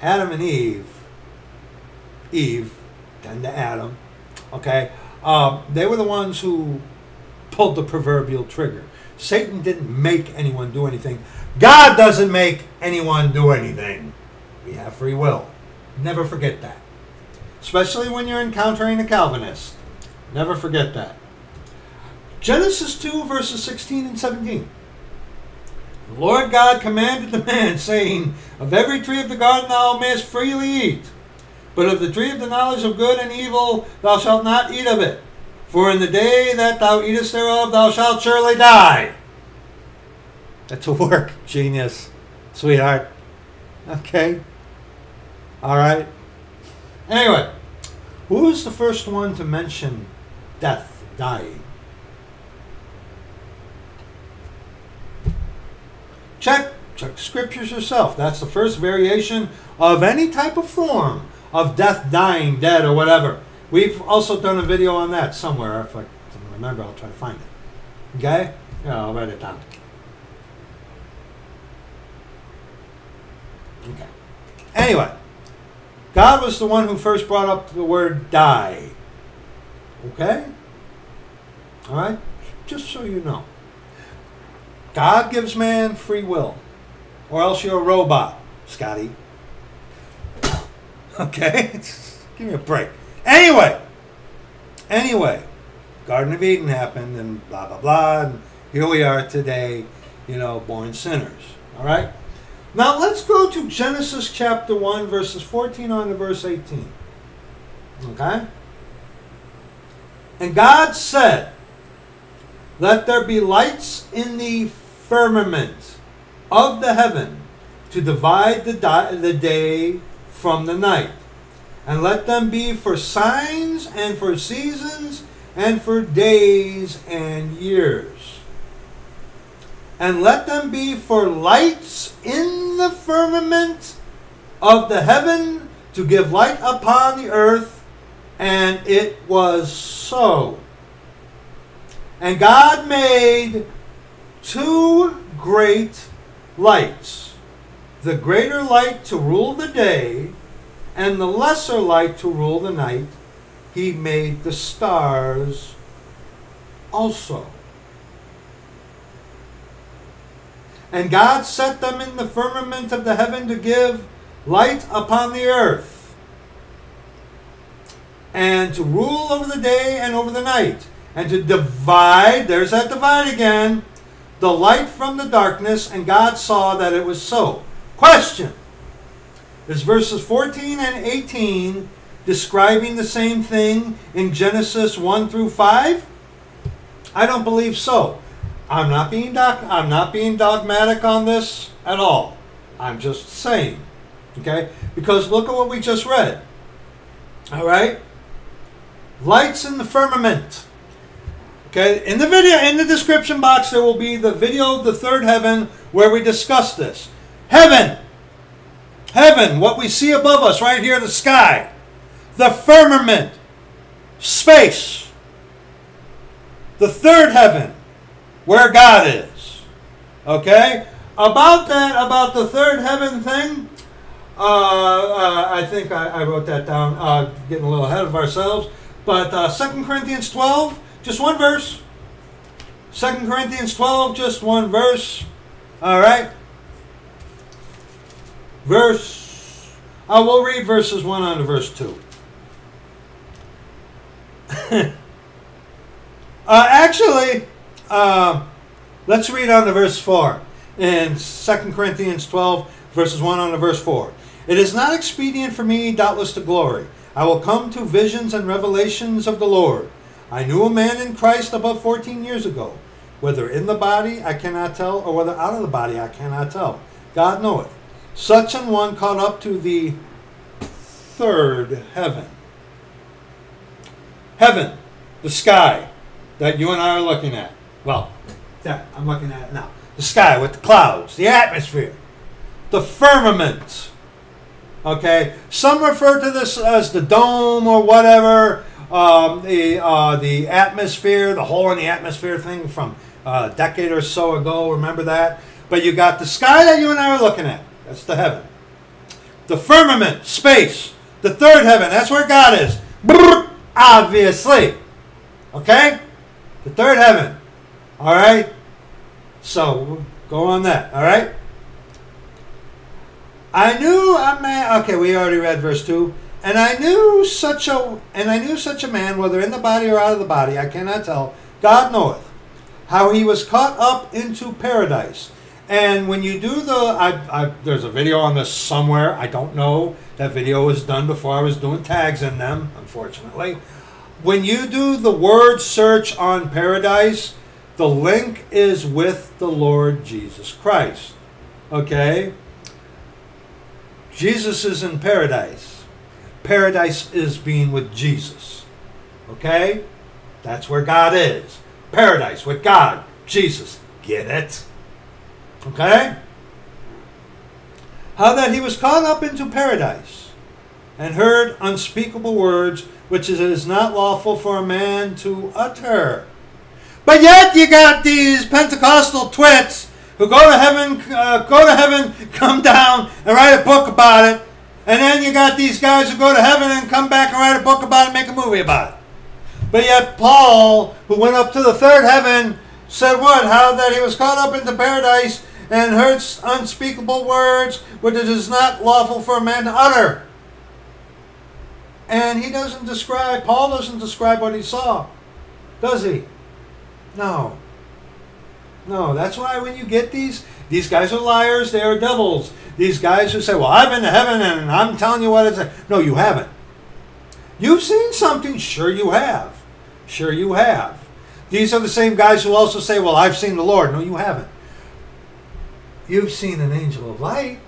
Adam and Eve. Eve, then to Adam. Okay? They were the ones who pulled the proverbial trigger. Satan didn't make anyone do anything. God doesn't make anyone do anything. We have free will. Never forget that. Especially when you're encountering a Calvinist. Never forget that. Genesis 2, verses 16 and 17. The Lord God commanded the man, saying, of every tree of the garden thou mayest freely eat, but of the tree of the knowledge of good and evil thou shalt not eat of it. For in the day that thou eatest thereof, thou shalt surely die. That's a work, genius, sweetheart. Okay. All right. Anyway, who was the first one to mention death, dying? Check the scriptures yourself. That's the first variation of any type of form of death, dying, dead, or whatever. We've also done a video on that somewhere. If I can remember, I'll try to find it. Okay? Yeah, I'll write it down. Okay. Anyway, God was the one who first brought up the word die. Okay? Alright? Just so you know. God gives man free will. Or else you're a robot, Scotty. Okay? Give me a break. Anyway, Garden of Eden happened and blah, blah, blah. And here we are today, you know, born sinners. All right? Now, let's go to Genesis chapter 1, verses 14 on to verse 18. Okay? And God said, let there be lights in the firmament of the heaven to divide the day from the night. And let them be for signs and for seasons and for days and years. And let them be for lights in the firmament of the heaven to give light upon the earth. And it was so. And God made two great lights. The greater light to rule the day, and the lesser light to rule the night. He made the stars also. And God set them in the firmament of the heaven to give light upon the earth, and to rule over the day and over the night, and to divide, there's that divide again, the light from the darkness. And God saw that it was so. Question. Is verses 14 and 18 describing the same thing in Genesis 1 through 5? I don't believe so. I'm not being dogmatic on this at all. I'm just saying, okay? Because look at what we just read. All right? Lights in the firmament. Okay? In the video, in the description box, there will be the video of the third heaven where we discuss this. Heaven. Heaven, what we see above us right here, the sky, the firmament, space, the third heaven, where God is. Okay? About the third heaven thing, I think I wrote that down, getting a little ahead of ourselves. But 2 Corinthians 12, just one verse. 2 Corinthians 12, just one verse. All right. Verse, I will read verses 1 on to verse 2. Let's read on to verse 4. In 2 Corinthians 12, verses 1 on to verse 4. It is not expedient for me, doubtless, to glory. I will come to visions and revelations of the Lord. I knew a man in Christ above 14 years ago. Whether in the body, I cannot tell, or whether out of the body, I cannot tell. God knoweth. Such an one caught up to the third heaven. Heaven, the sky that you and I are looking at. Well, that I'm looking at it now. The sky with the clouds, the atmosphere, the firmament. Okay, some refer to this as the dome or whatever, the atmosphere, the hole in the atmosphere thing from a decade or so ago. Remember that? But you got the sky that you and I are looking at. That's the heaven. The firmament, space, the third heaven. That's where God is. Brrr, obviously, okay, the third heaven. All right. So we'll go on that. All right. I knew a man. Okay, we already read verse 2. And I knew such a man, whether in the body or out of the body, I cannot tell. God knoweth how he was caught up into paradise. And when you do the, there's a video on this somewhere. I don't know. That video was done before I was doing tags in them, unfortunately. When you do the word search on paradise, the link is with the Lord Jesus Christ. Okay. Jesus is in paradise. Paradise is being with Jesus. Okay? That's where God is. Paradise with God. Jesus. Get it? Okay? How that he was caught up into paradise and heard unspeakable words, which it is not lawful for a man to utter. But yet you got these Pentecostal twits who go to heaven, come down, and write a book about it. And then you got these guys who go to heaven and come back and write a book about it and make a movie about it. But yet Paul, who went up to the third heaven, said what? How that he was caught up into paradise and heard unspeakable words which it is not lawful for a man to utter. And he doesn't describe, Paul doesn't describe what he saw, does he? No. No, that's why when you get these guys are liars, they are devils. These guys who say, well, I've been to heaven and I'm telling you what it's like. No, you haven't. You've seen something. Sure you have. Sure you have. These are the same guys who also say, well, I've seen the Lord. No, you haven't. You've seen an angel of light.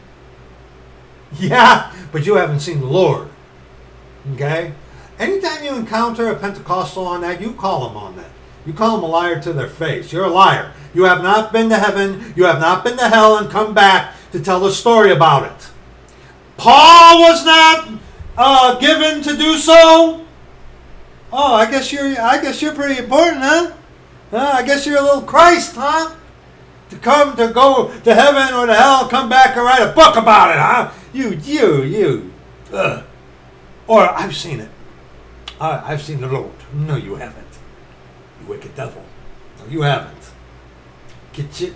Yeah, but you haven't seen the Lord. Okay? Anytime you encounter a Pentecostal on that, you call them on that. You call them a liar to their face. You're a liar. You have not been to heaven. You have not been to hell and come back to tell the story about it. Paul was not given to do so. Oh, I guess you're pretty important, huh? I guess you're a little Christ, huh? To go to heaven or to hell, come back and write a book about it, huh? You. Ugh. Or I've seen it. I've seen the Lord. No, you haven't. You wicked devil. No, you haven't. Get it?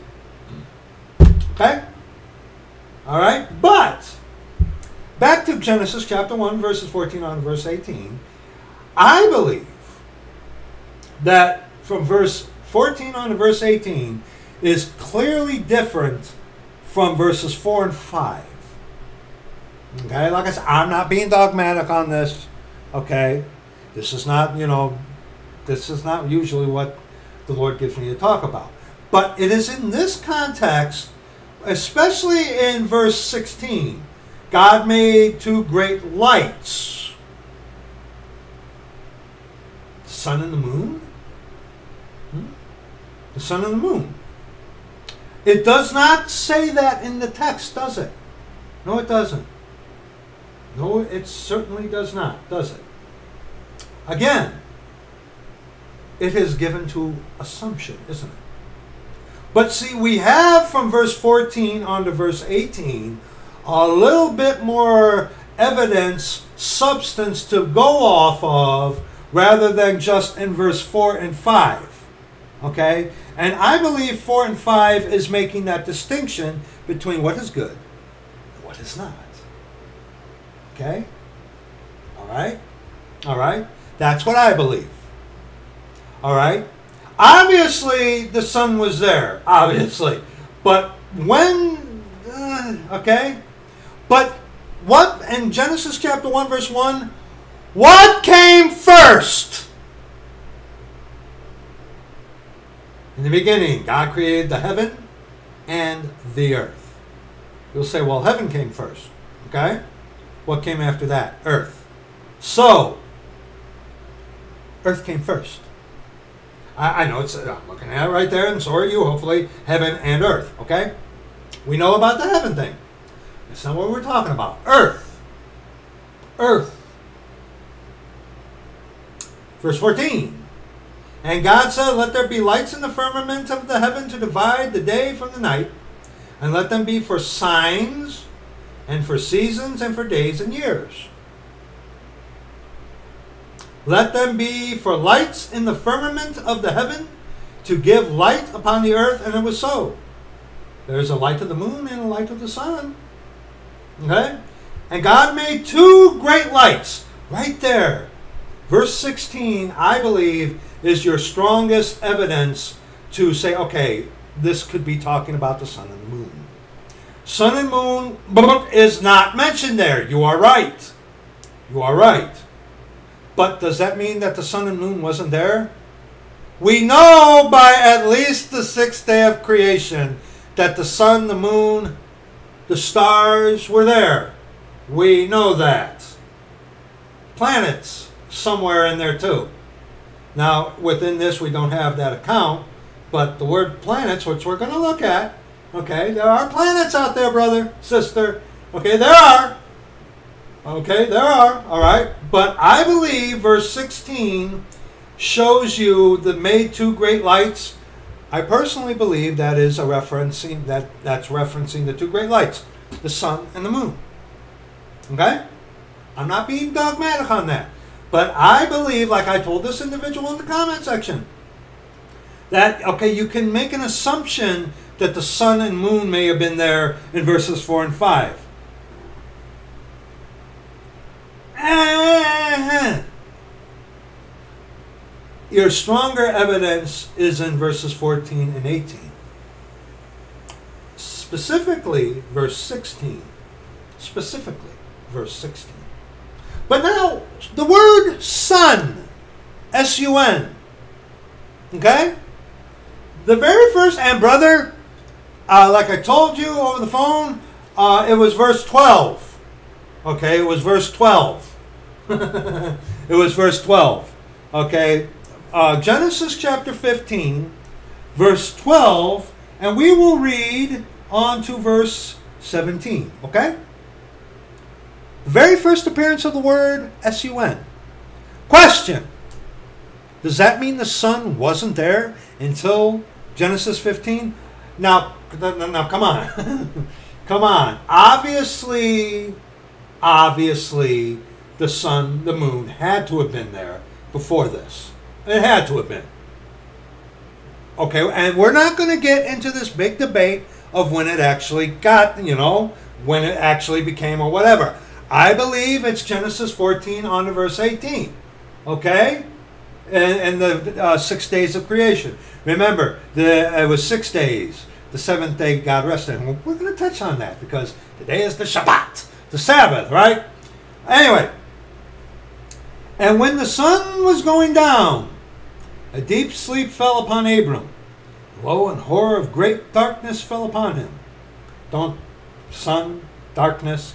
Okay? Alright? But, back to Genesis chapter 1, verses 14 on verse 18. I believe that from verse 14 on to verse 18 is clearly different from verses 4 and 5. Okay? Like I said, I'm not being dogmatic on this. Okay? This is not, you know, this is not usually what the Lord gives me to talk about. But it is in this context, especially in verse 16, God made two great lights. The sun and the moon? The sun and the moon. It does not say that in the text, does it? No, it doesn't. No, it certainly does not, does it? Again, it is given to assumption, isn't it? But see, we have from verse 14 on to verse 18 a little bit more evidence, substance to go off of rather than just in verse 4 and 5. Okay? And I believe 4 and 5 is making that distinction between what is good and what is not. Okay? Alright? Alright? That's what I believe. Alright? Obviously, the sun was there. Obviously. But when... okay? But what in Genesis chapter 1 verse 1... what came first? In the beginning, God created the heaven and the earth. You'll say, well, heaven came first. Okay? What came after that? Earth. So, earth came first. I know, it's, I'm looking at it right there, and so are you, hopefully, heaven and earth. Okay? We know about the heaven thing. That's not what we're talking about. Earth. Earth. Verse 14, and God said, let there be lights in the firmament of the heaven to divide the day from the night, and let them be for signs, and for seasons, and for days and years. Let them be for lights in the firmament of the heaven to give light upon the earth, and it was so. There's a light of the moon and a light of the sun. Okay? And God made two great lights right there. Verse 16, I believe, is your strongest evidence to say, okay, this could be talking about the sun and the moon. Sun and moon is not mentioned there. You are right. You are right. But does that mean that the sun and moon wasn't there? We know by at least the 6th day of creation that the sun, the moon, the stars were there. We know that. Planets. Somewhere in there too. Now within this we don't have that account, but the word planets, which we're going to look at, okay, there are planets out there, brother, sister, okay, there are, okay, there are, alright, but I believe verse 16 shows you the made two great lights. I personally believe that is a referencing, that's referencing the two great lights, the sun and the moon. Okay? I'm not being dogmatic on that. But I believe, like I told this individual in the comment section, that, okay, you can make an assumption that the sun and moon may have been there in verses 4 and 5. Your stronger evidence is in verses 14 and 18. Specifically, verse 16. Specifically, verse 16. But now, the word sun, S-U-N, okay? The very first, and brother, like I told you over the phone, it was verse 12, okay? It was verse 12. It was verse 12, okay? Genesis chapter 15, verse 12, and we will read on to verse 17, okay? Very first appearance of the word S-U-N. Question. Does that mean the sun wasn't there until Genesis 15? Now come on. Come on. Obviously, the sun, the moon had to have been there before this. It had to have been. Okay, and we're not going to get into this big debate of when it actually got, you know, when it actually became or whatever. I believe it's Genesis 14 on to verse 18, okay? And the 6 days of creation. Remember, it was 6 days. The seventh day, God rested. And we're going to touch on that because today is the Shabbat, the Sabbath, right? Anyway, and when the sun was going down, a deep sleep fell upon Abram. Lo, and horror of great darkness fell upon him. Don't, sun, darkness.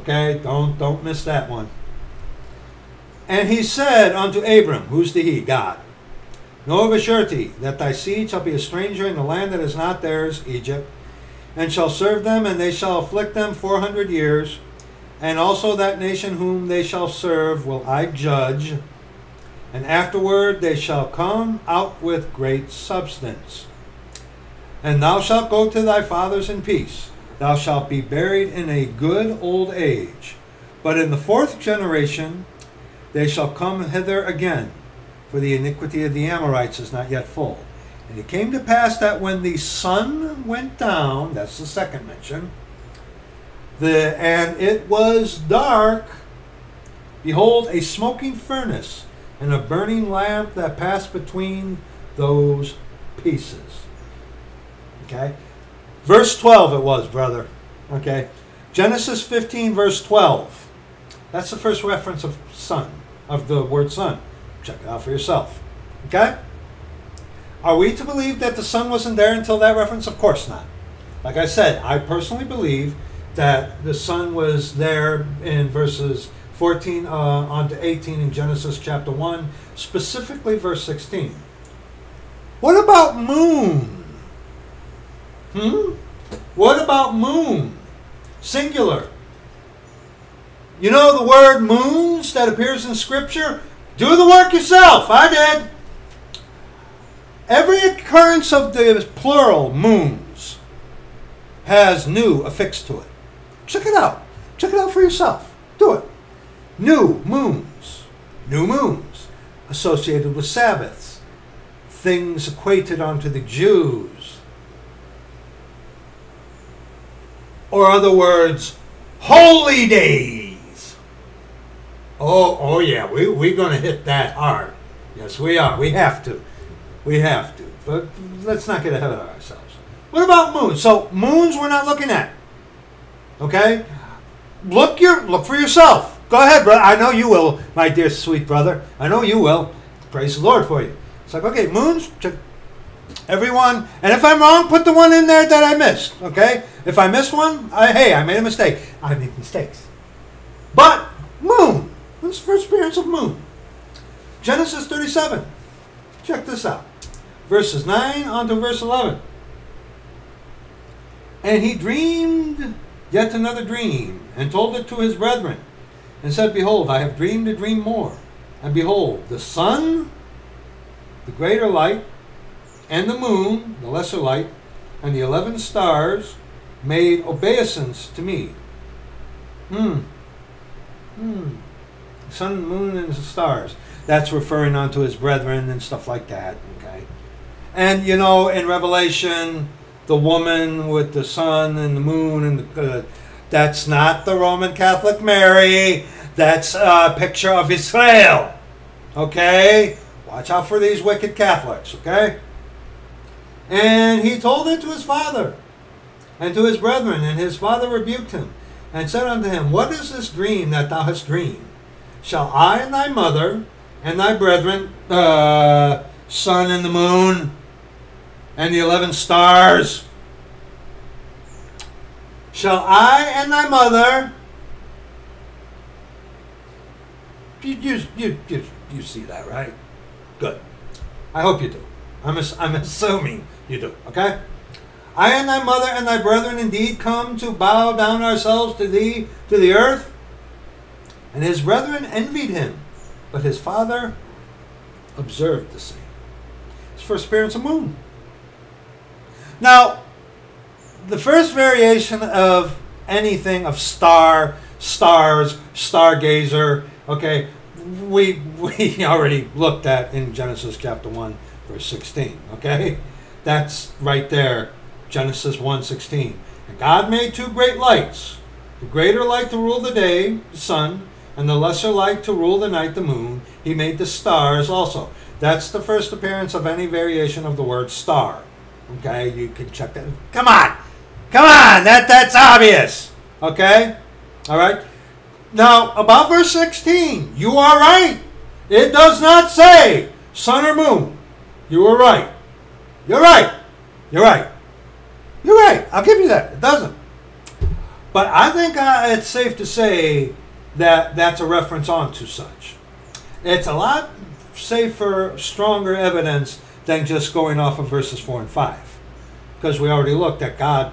Okay, don't miss that one. And he said unto Abram, who's the he? God. Know of a surety that thy seed shall be a stranger in the land that is not theirs, Egypt, and shall serve them, and they shall afflict them 400 years, and also that nation whom they shall serve will I judge, and afterward they shall come out with great substance. And thou shalt go to thy fathers in peace. Thou shalt be buried in a good old age. But in the fourth generation They shall come hither again, for the iniquity of the Amorites is not yet full. And it came to pass that when the sun went down, that's the second mention, and it was dark, behold, a smoking furnace and a burning lamp that passed between those pieces. Okay? Verse 12 it was, brother. Okay? Genesis 15, verse 12. That's the first reference of sun, of the word sun. Check it out for yourself. Okay? Are we to believe that the sun wasn't there until that reference? Of course not. Like I said, I personally believe that the sun was there in verses 14 on to 18 in Genesis chapter 1, specifically verse 16. What about moon? What about moon? Singular. You know the word moons that appears in Scripture? Do the work yourself. I did. Every occurrence of the plural moons has new affixed to it. Check it out. Check it out for yourself. Do it. New moons. New moons associated with Sabbaths. Things equated unto the Jews. Or other words, holy days. Oh yeah, we're going to hit that hard. Yes, we are. We have to. We have to, but let's not get ahead of ourselves. What about moons? So moons we're not looking at. Okay? Look for yourself. Go ahead, brother. I know you will, my dear sweet brother. I know you will. Praise the Lord for you. It's like, okay, moons, check everyone. And if I'm wrong, put the one in there that I missed. Okay? If I miss one, hey, I made a mistake. I make mistakes. But moon. What's the first appearance of moon? Genesis 37. Check this out. Verses 9 on to verse 11. And he dreamed yet another dream, and told it to his brethren, and said, behold, I have dreamed a dream more. And behold, the sun, the greater light, and the moon, the lesser light, and the 11 stars made obeisance to me. Sun, moon, and the stars. That's referring unto his brethren and stuff like that. Okay. And, you know, in Revelation, the woman with the sun and the moon, and the, that's not the Roman Catholic Mary. That's a picture of Israel. Okay? Watch out for these wicked Catholics. Okay? And he told it to his father and to his brethren, and his father rebuked him and said unto him, what is this dream that thou hast dreamed? Shall I and thy mother and thy brethren, sun and the moon, and the 11 stars. Shall I and thy mother, you see that, right? Good. I hope you do. I'm assuming you do, okay? I and thy mother and thy brethren indeed come to bow down ourselves to thee, to the earth. And his brethren envied him, but his father observed the same. His first appearance of moon. Now, the first variation of anything of star, stars, stargazer, okay, we already looked at in Genesis chapter 1, verse 16, okay? That's right there, Genesis 1:16. And God made two great lights, the greater light to rule the day, the sun, and the lesser light to rule the night, the moon. He made the stars also. That's the first appearance of any variation of the word star. Okay, you can check that. Come on! Come on! That's obvious! Okay? Alright? Now, about verse 16, you are right! It does not say sun or moon. You were right. You're right! You're right. You're right. I'll give you that. It doesn't. But I think it's safe to say that that's a reference on to such. It's a lot safer, stronger evidence than just going off of verses 4 and 5. Because we already looked at God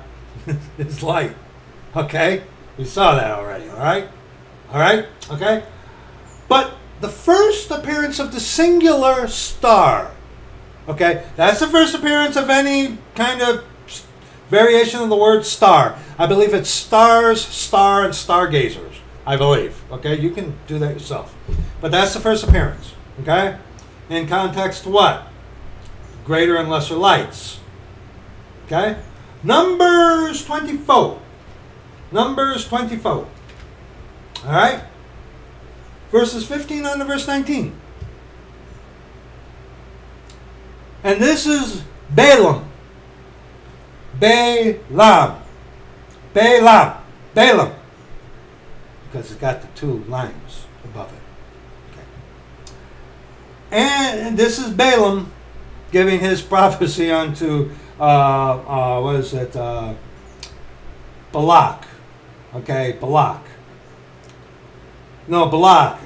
is light. Okay? We saw that already. Alright? Alright? Okay? But the first appearance of the singular star. Okay? That's the first appearance of any kind of variation of the word star. I believe it's stars, star, and stargazers. I believe. Okay, you can do that yourself. But that's the first appearance. Okay? In context to what? Greater and lesser lights. Okay? Numbers 24. Numbers 24. All right? Verses 15 on to verse 19. And this is Balaam. Balaam. Balaam. Balaam. Because it's got the two lines above it. Okay. And this is Balaam giving his prophecy unto, what is it, Balak. Okay, Balak. No, Balak.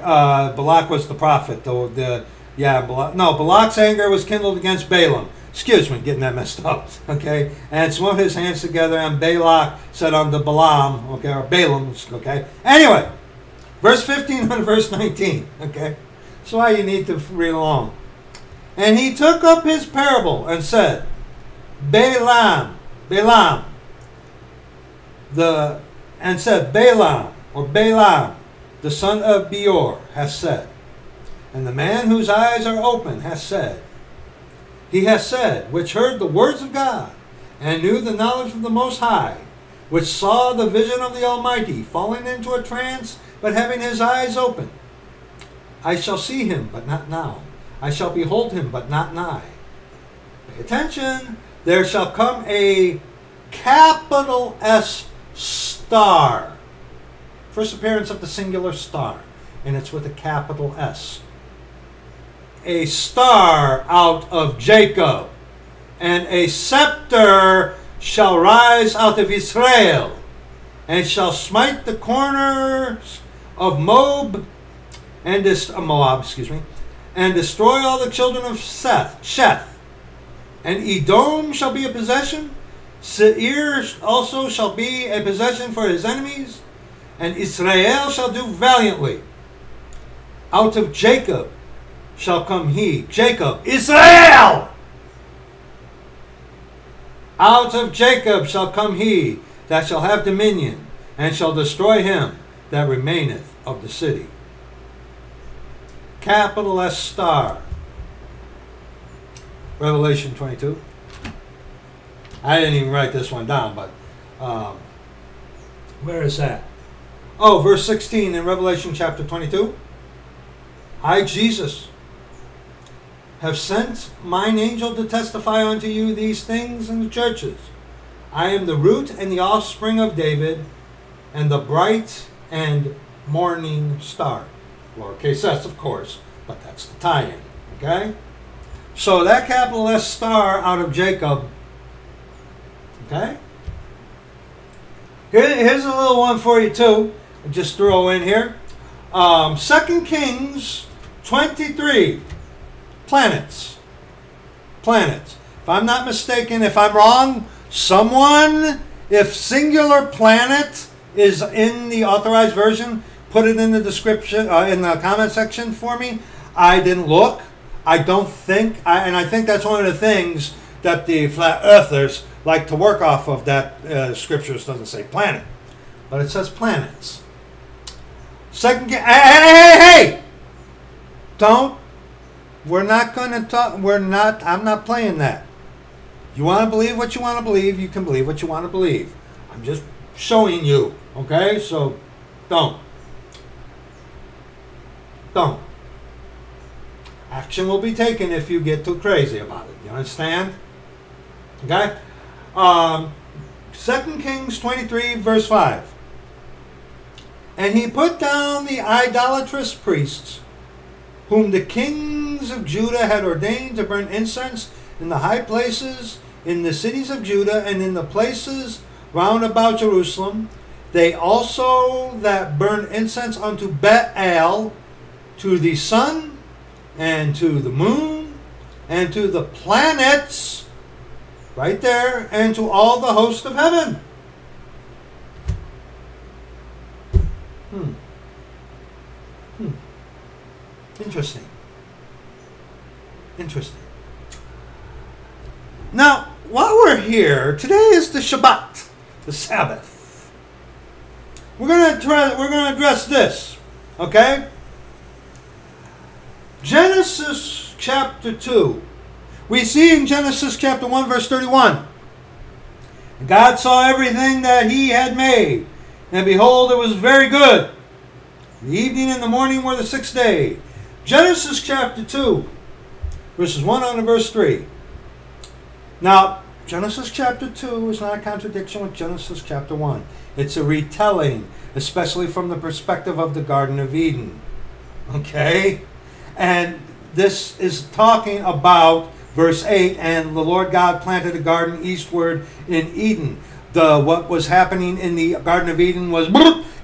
Balak was the prophet. Balak. No, Balak's anger was kindled against Balaam. Excuse me, getting that messed up. Okay, and smote his hands together, and Balak said unto Balaam, okay, or Balaam, okay. Anyway, verse 15 and verse 19, okay. That's why you need to read along. And he took up his parable and said, Balaam, the son of Beor, hath said, and the man whose eyes are open hath said, he hath said, which heard the words of God, and knew the knowledge of the Most High, which saw the vision of the Almighty, falling into a trance, but having his eyes open. I shall see him, but not now. I shall behold him, but not nigh. Pay attention. There shall come a capital S star. First appearance of the singular star, and it's with a capital S. A star out of Jacob, and a scepter shall rise out of Israel, and shall smite the corners of Moab, and destroy all the children of Sheth. And Edom shall be a possession. Seir also shall be a possession for his enemies, and Israel shall do valiantly. Out of Jacob shall come he, Jacob, Israel! Out of Jacob shall come he that shall have dominion, and shall destroy him that remaineth of the city. Capital S star. Revelation 22. I didn't even write this one down, but where is that? Oh, verse 16 in Revelation chapter 22. I, Jesus, have sent mine angel to testify unto you these things in the churches. I am the root and the offspring of David, and the bright and morning star. Lowercase s, of course, but that's the tie-in, okay? So that capital S star out of Jacob, okay? Here's a little one for you, too. I'll just throw in here. 2 Kings 23. Planets. If I'm not mistaken, if I'm wrong, if singular planet is in the authorized version, put it in the description, in the comment section for me. I didn't look. I think that's one of the things that the flat earthers like to work off of, that scriptures doesn't say planet, but it says planets. Hey! Don't. We're not going to talk. I'm not playing that. You want to believe what you want to believe, you can believe what you want to believe. I'm just showing you. Okay? So, don't. Don't. Action will be taken if you get too crazy about it. You understand? Okay? 2 Kings 23, verse 5. And he put down the idolatrous priests, whom the kings of Judah had ordained to burn incense in the high places, in the cities of Judah, and in the places round about Jerusalem. They also that burn incense unto Baal, to the sun, and to the moon, and to the planets, right there, and to all the host of heaven. Interesting. Now, while we're here, today is the Shabbat, the Sabbath. We're going to address this, okay? Genesis chapter 2. We see in Genesis chapter 1 verse 31. God saw everything that he had made, and behold, it was very good. The evening and the morning were the sixth day. Genesis chapter 2, verses 1 on to verse 3. Now, Genesis chapter 2 is not a contradiction with Genesis chapter 1. It's a retelling, especially from the perspective of the Garden of Eden. Okay? And this is talking about verse 8, and the Lord God planted a garden eastward in Eden. What was happening in the Garden of Eden was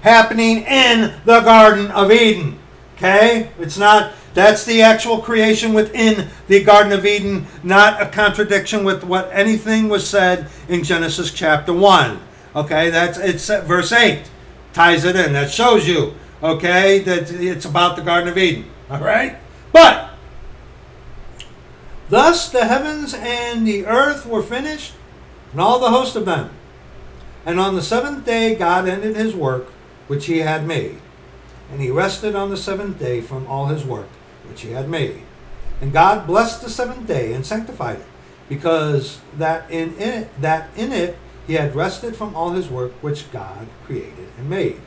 happening in the Garden of Eden. Okay? It's not... That's the actual creation within the Garden of Eden, not a contradiction with what anything was said in Genesis chapter 1. Okay, that's it's verse 8 ties it in. That shows you, okay, that it's about the Garden of Eden. All right? But, thus the heavens and the earth were finished, and all the host of them. And on the seventh day God ended his work which he had made. And he rested on the seventh day from all his work which he had made. And God blessed the seventh day and sanctified it, because that in it he had rested from all his work which God created and made.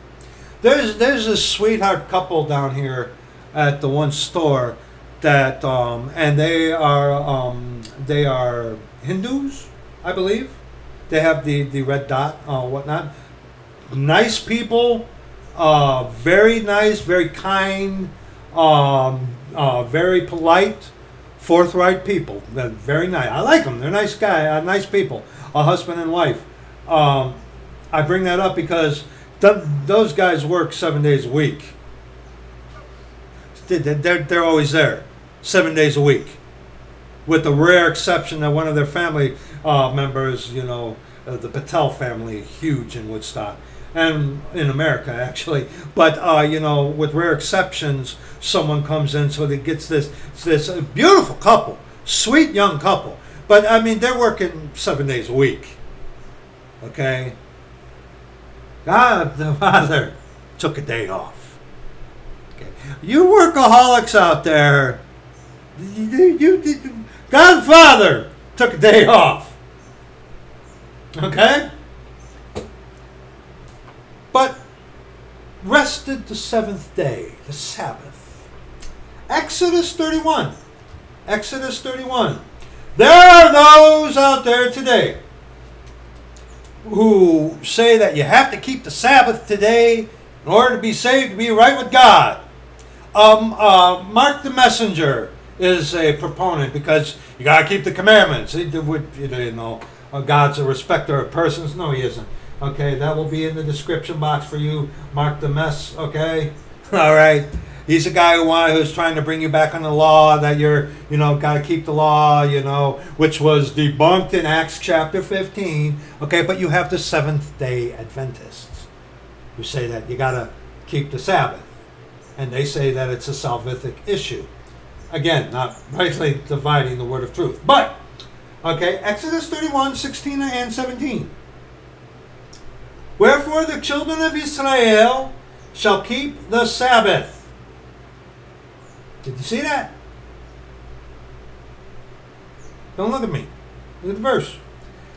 There's this sweetheart couple down here at the one store that and they are Hindus, I believe. They have the red dot whatnot. Nice people, very nice, very kind, very polite, forthright people. They're very nice. I like them. They're nice guys, nice people, a husband and wife. I bring that up because those guys work 7 days a week. They're always there, 7 days a week, with the rare exception that one of their family members, you know, the Patel family, huge in Woodstock. And in America, actually, but you know, with rare exceptions, someone comes in, so they gets this beautiful couple, sweet young couple. But I mean, they're working 7 days a week. Okay. God the Father took a day off. Okay, you workaholics out there, God the Father took a day off. Okay. But rested the seventh day, the Sabbath. Exodus 31. Exodus 31. There are those out there today who say that you have to keep the Sabbath today in order to be saved, to be right with God. Mark the Messenger is a proponent because you got to keep the commandments. You know, God's a respecter of persons. No, he isn't. Okay, that will be in the description box for you. Mark the mess, okay? All right. He's a guy who's trying to bring you back on the law, that you're, you know, got to keep the law, you know, which was debunked in Acts chapter 15. Okay, but you have the Seventh-day Adventists who say that you got to keep the Sabbath. And they say that it's a salvific issue. Again, not rightly dividing the word of truth. But, okay, Exodus 31, 16 and 17. Wherefore the children of Israel shall keep the Sabbath. Did you see that? Don't look at me. Look at the verse.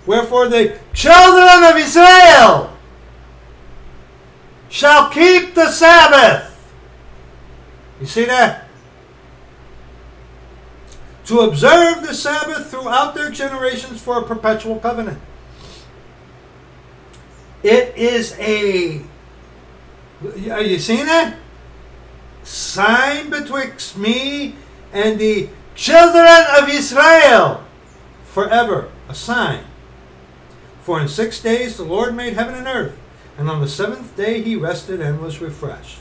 Wherefore the children of Israel shall keep the Sabbath. You see that? To observe the Sabbath throughout their generations for a perpetual covenant. It is a, are you seeing that? Sign betwixt me and the children of Israel forever, a sign. For in 6 days the Lord made heaven and earth, and on the seventh day he rested and was refreshed.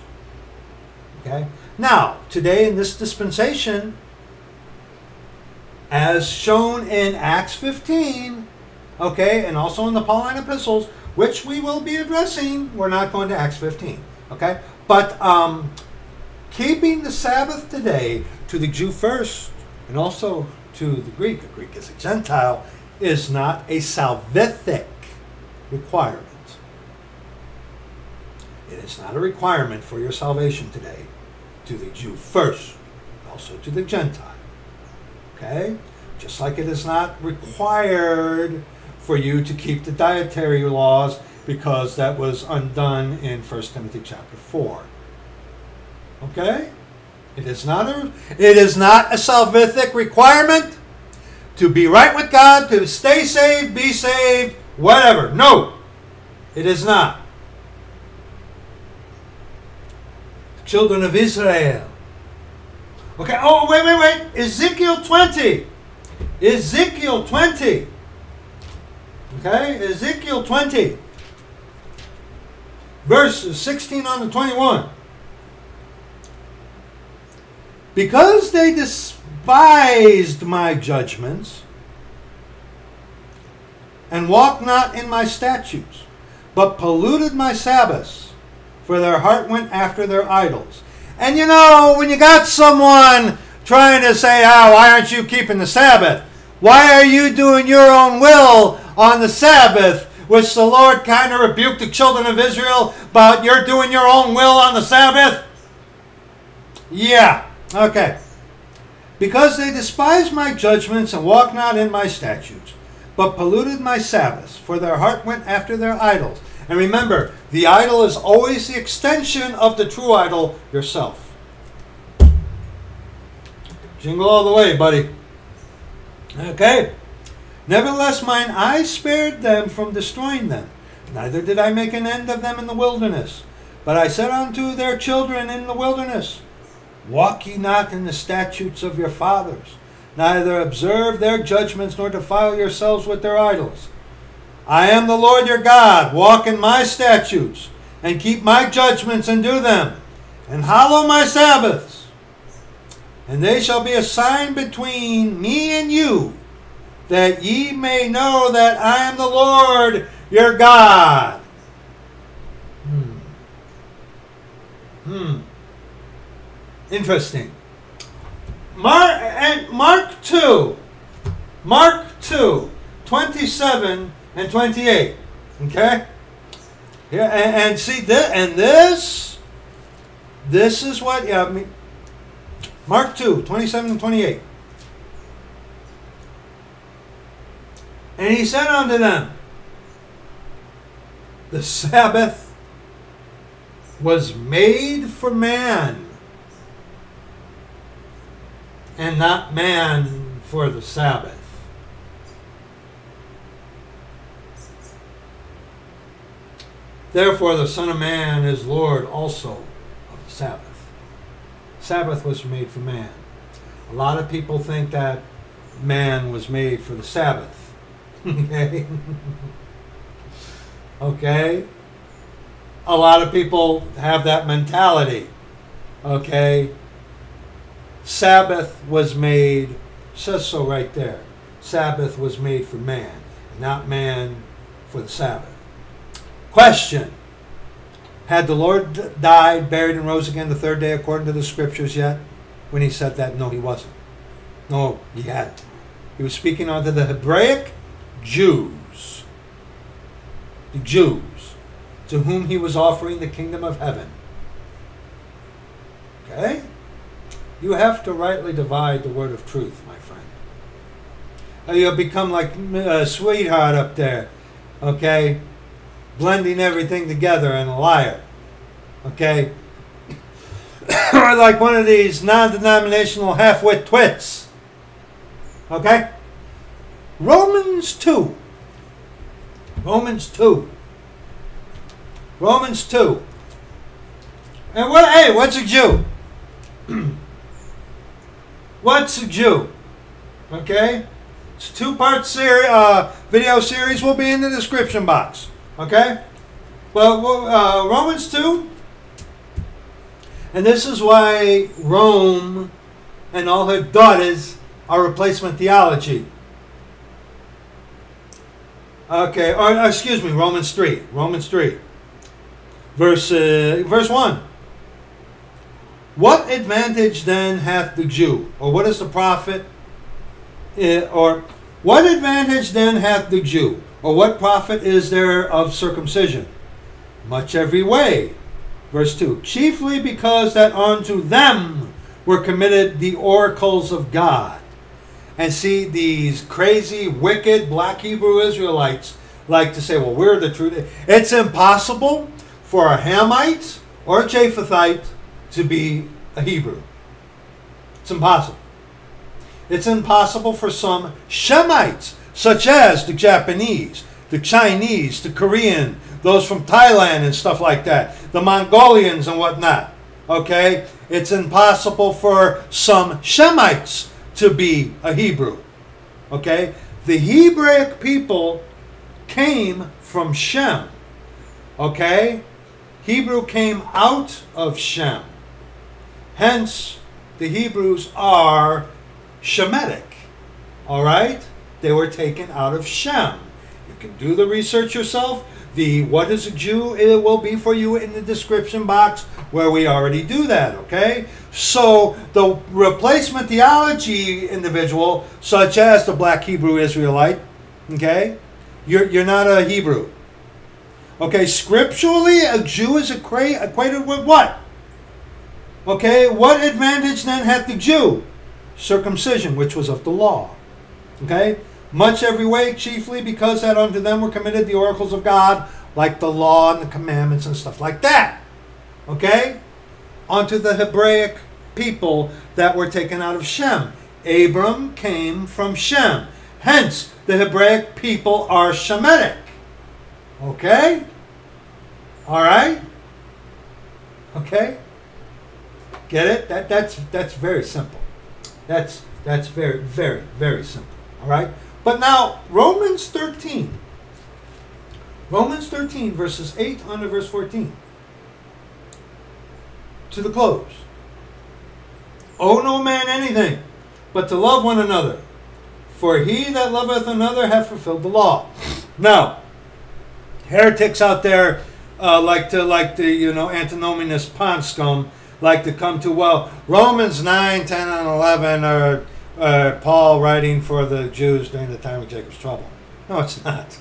Okay? Now, today in this dispensation, as shown in Acts 15, okay, and also in the Pauline epistles, which we will be addressing. We're not going to Acts 15, okay? But keeping the Sabbath today, to the Jew first, and also to the Greek is a Gentile, is not a salvific requirement. It is not a requirement for your salvation today, to the Jew first, also to the Gentile. Okay? Just like it is not required for you to keep the dietary laws, because that was undone in 1 Timothy chapter 4. Okay? It is not a salvific requirement to be right with God, to stay saved, be saved, whatever. No, it is not. Children of Israel. Okay, oh, wait. Ezekiel 20. Ezekiel 20. Okay, Ezekiel 20. Verses 16 on to 21. Because they despised my judgments and walked not in my statutes, but polluted my Sabbaths, for their heart went after their idols. And you know, when you got someone trying to say, oh, why aren't you keeping the Sabbath? Why are you doing your own will on the Sabbath? Which the Lord kind of rebuked the children of Israel about, you're doing your own will on the Sabbath? Yeah. Okay. Because they despised my judgments and walked not in my statutes, but polluted my Sabbaths, for their heart went after their idols. And remember, the idol is always the extension of the true idol, yourself. Jingle all the way, buddy. Okay. Nevertheless, mine eyes spared them from destroying them. Neither did I make an end of them in the wilderness. But I said unto their children in the wilderness, walk ye not in the statutes of your fathers, neither observe their judgments, nor defile yourselves with their idols. I am the Lord your God, walk in my statutes, and keep my judgments and do them, and hallow my Sabbaths. And they shall be a sign between me and you, that ye may know that I am the Lord your God. Interesting. Mark 2:27 and 28. Okay? Here, and see this, and this is what, yeah, I mean, Mark 2:27 and 28. And he said unto them, the Sabbath was made for man, and not man for the Sabbath. Therefore the Son of Man is Lord also of the Sabbath. Sabbath was made for man. A lot of people think that man was made for the Sabbath. Okay? Okay? A lot of people have that mentality. Okay? Sabbath was made, says so right there. Sabbath was made for man, not man for the Sabbath. Question. Had the Lord died, buried, and rose again the third day according to the scriptures yet? When he said that, no, he wasn't. No, he hadn't. He was speaking unto the Hebraic Jews. The Jews to whom he was offering the kingdom of heaven. Okay? You have to rightly divide the word of truth, my friend. You'll become like a sweetheart up there, okay? Blending everything together and a liar, okay? Or like one of these non-denominational half-wit twits, okay? Romans 2. And what? Hey, what's a Jew? What's a Jew? Okay? It's a two-part series, video series will be in the description box. Okay? Well, Romans 2. And this is why Rome and all her daughters are replacement theology. Okay, or excuse me, Romans 3. Romans 3. Verse 1. What advantage then hath the Jew? Or what is the profit? Or what advantage then hath the Jew? Or what profit is there of circumcision? Much every way, Verse 2, chiefly because that unto them were committed the oracles of God. And see, these crazy, wicked, black Hebrew Israelites like to say, well, we're the truth. It's impossible for a Hamite or a Japhethite to be a Hebrew. It's impossible. It's impossible for some Shemites, such as the Japanese, the Chinese, the Korean, those from Thailand and stuff like that, the Mongolians and whatnot, okay? It's impossible for some Shemites to be a Hebrew, okay? The Hebraic people came from Shem, okay? Hebrew came out of Shem. Hence, the Hebrews are Shemitic, all right? They were taken out of Shem. You can do the research yourself. The what is a Jew, it will be for you in the description box where we already do that, okay? So the replacement theology individual, such as the black Hebrew Israelite, okay? You're not a Hebrew. Okay, scripturally, a Jew is equated with what? Okay, what advantage then had the Jew? Circumcision, which was of the law, okay? Much every way, chiefly because that unto them were committed the oracles of God, like the law and the commandments and stuff like that, okay? Unto the Hebraic people that were taken out of Shem. Abram came from Shem. Hence, the Hebraic people are Shemitic, okay? All right? Okay? Get it? That's very simple. That's very, very, very simple, all right? But now, Romans 13. Romans 13, verses 8 under verse 14. To the close. Owe no man anything, but to love one another. For he that loveth another hath fulfilled the law. Now, heretics out there like the antinomianist pond scum, like to come to, well, Romans 9, 10, and 11 are... Paul writing for the Jews during the time of Jacob's trouble. No, it's not.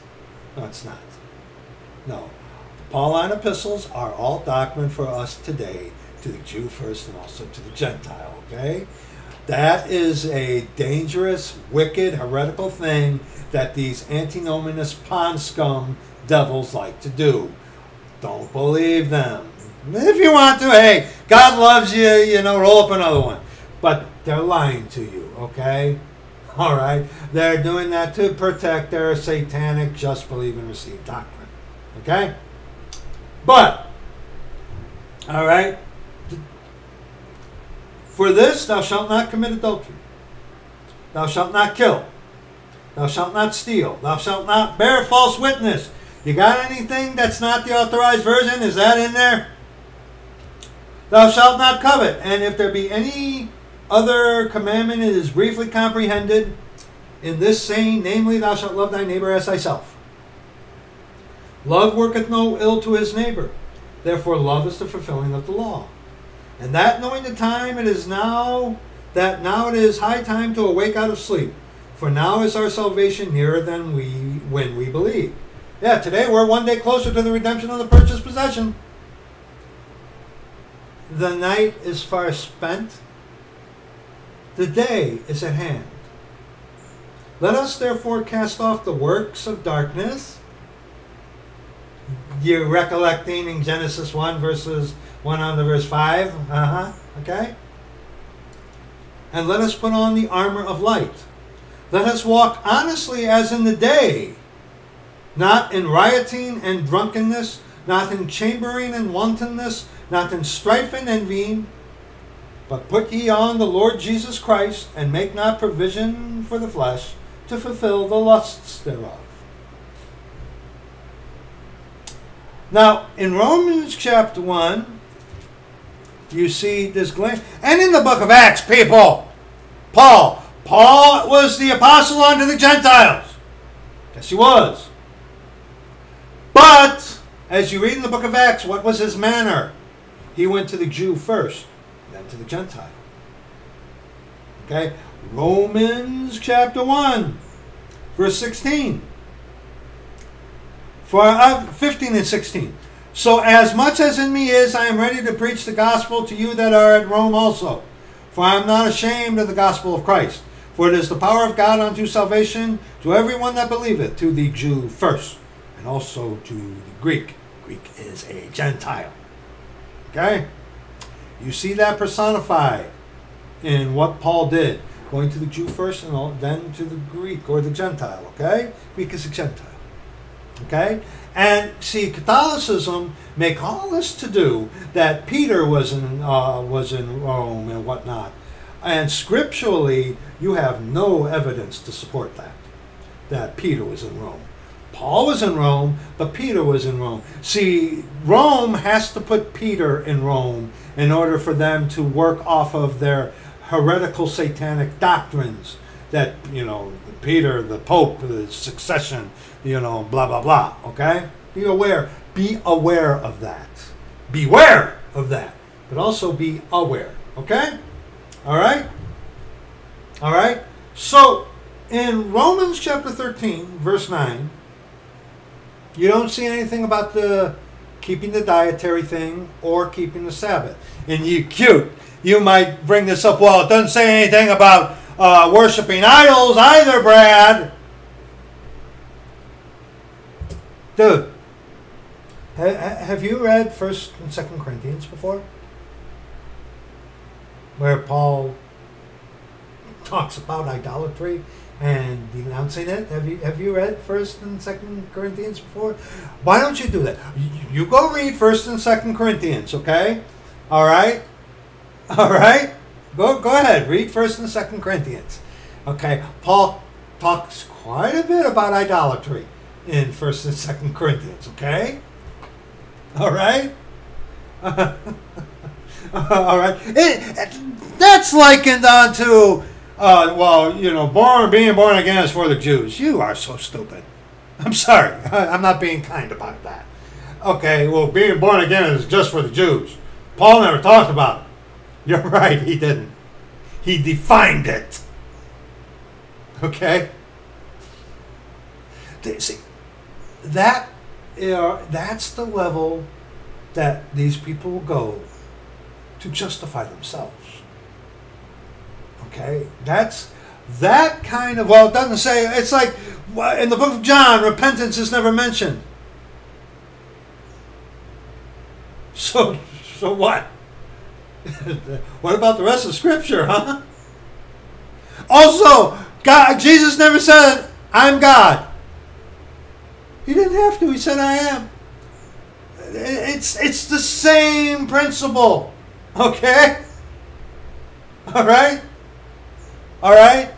No, it's not. No. The Pauline epistles are all doctrine for us today, to the Jew first and also to the Gentile, okay? That is a dangerous, wicked, heretical thing that these antinomianist pond scum devils like to do. Don't believe them. If you want to, hey, God loves you, you know, roll up another one. But they're lying to you, okay? All right? They're doing that to protect their satanic just believe and receive doctrine, okay? But, all right? For this, thou shalt not commit adultery. Thou shalt not kill. Thou shalt not steal. Thou shalt not bear false witness. You got anything that's not the authorized version? Is that in there? Thou shalt not covet. And if there be any other commandment, it is briefly comprehended in this saying, namely, thou shalt love thy neighbor as thyself. Love worketh no ill to his neighbor. Therefore, love is the fulfilling of the law. And that knowing the time, it is high time to awake out of sleep. For now is our salvation nearer than when we believe. Yeah, today we're one day closer to the redemption of the purchased possession. The night is far spent. The day is at hand. Let us therefore cast off the works of darkness. You're recollecting in Genesis 1 verses 1 on to verse 5. Okay? And let us put on the armor of light. Let us walk honestly as in the day, not in rioting and drunkenness, not in chambering and wantonness, not in strife and envying. But put ye on the Lord Jesus Christ, and make not provision for the flesh to fulfill the lusts thereof. Now, in Romans chapter 1, you see this glance. And in the book of Acts, people, Paul was the apostle unto the Gentiles. Yes, he was. But, as you read in the book of Acts, what was his manner? He went to the Jew first, then to the Gentile. Okay? Romans chapter 1, verse 16. 15 and 16. So as much as in me is, I am ready to preach the gospel to you that are at Rome also. For I am not ashamed of the gospel of Christ. For it is the power of God unto salvation to everyone that believeth, to the Jew first, and also to the Greek. Greek is a Gentile. Okay? You see that personified in what Paul did, going to the Jew first and then to the Greek or the Gentile. Okay? Greek is a Gentile. Okay? And see, Catholicism make all this to do that Peter was in Rome and whatnot. And scripturally, you have no evidence to support that, that Peter was in Rome. Paul was in Rome, but Peter was in Rome. See, Rome has to put Peter in Rome in order for them to work off of their heretical satanic doctrines that, you know, Peter, the Pope, the succession, you know, blah, blah, blah, okay? Be aware of that. Beware of that, but also be aware, okay? All right? All right? So, in Romans chapter 13, verse 9, you don't see anything about the keeping the dietary thing or keeping the Sabbath. And you cute, you might bring this up, well, it doesn't say anything about worshiping idols either, Brad. Dude, have you read 1st and 2nd Corinthians before? Where Paul talks about idolatry and denouncing it. Have you read 1st and 2nd Corinthians before? Why don't you do that? You go read 1st and 2nd Corinthians, okay? All right? All right? Go ahead. Read 1st and 2nd Corinthians. Okay? Paul talks quite a bit about idolatry in 1st and 2nd Corinthians, okay? All right? Alright, that's likened onto, well, you know, being born again is for the Jews. You are so stupid. I'm sorry, I'm not being kind about that. Okay, well, being born again is just for the Jews. Paul never talked about it. You're right, he didn't. He defined it. Okay? See, that's the level that these people will go to justify themselves. Okay? That's that kind of, well, it doesn't say, it's like in the book of John, repentance is never mentioned. So what? What about the rest of Scripture, huh? Also, Jesus never said, I'm God. He didn't have to. He said, I am. It's the same principle. Okay? Alright? Alright?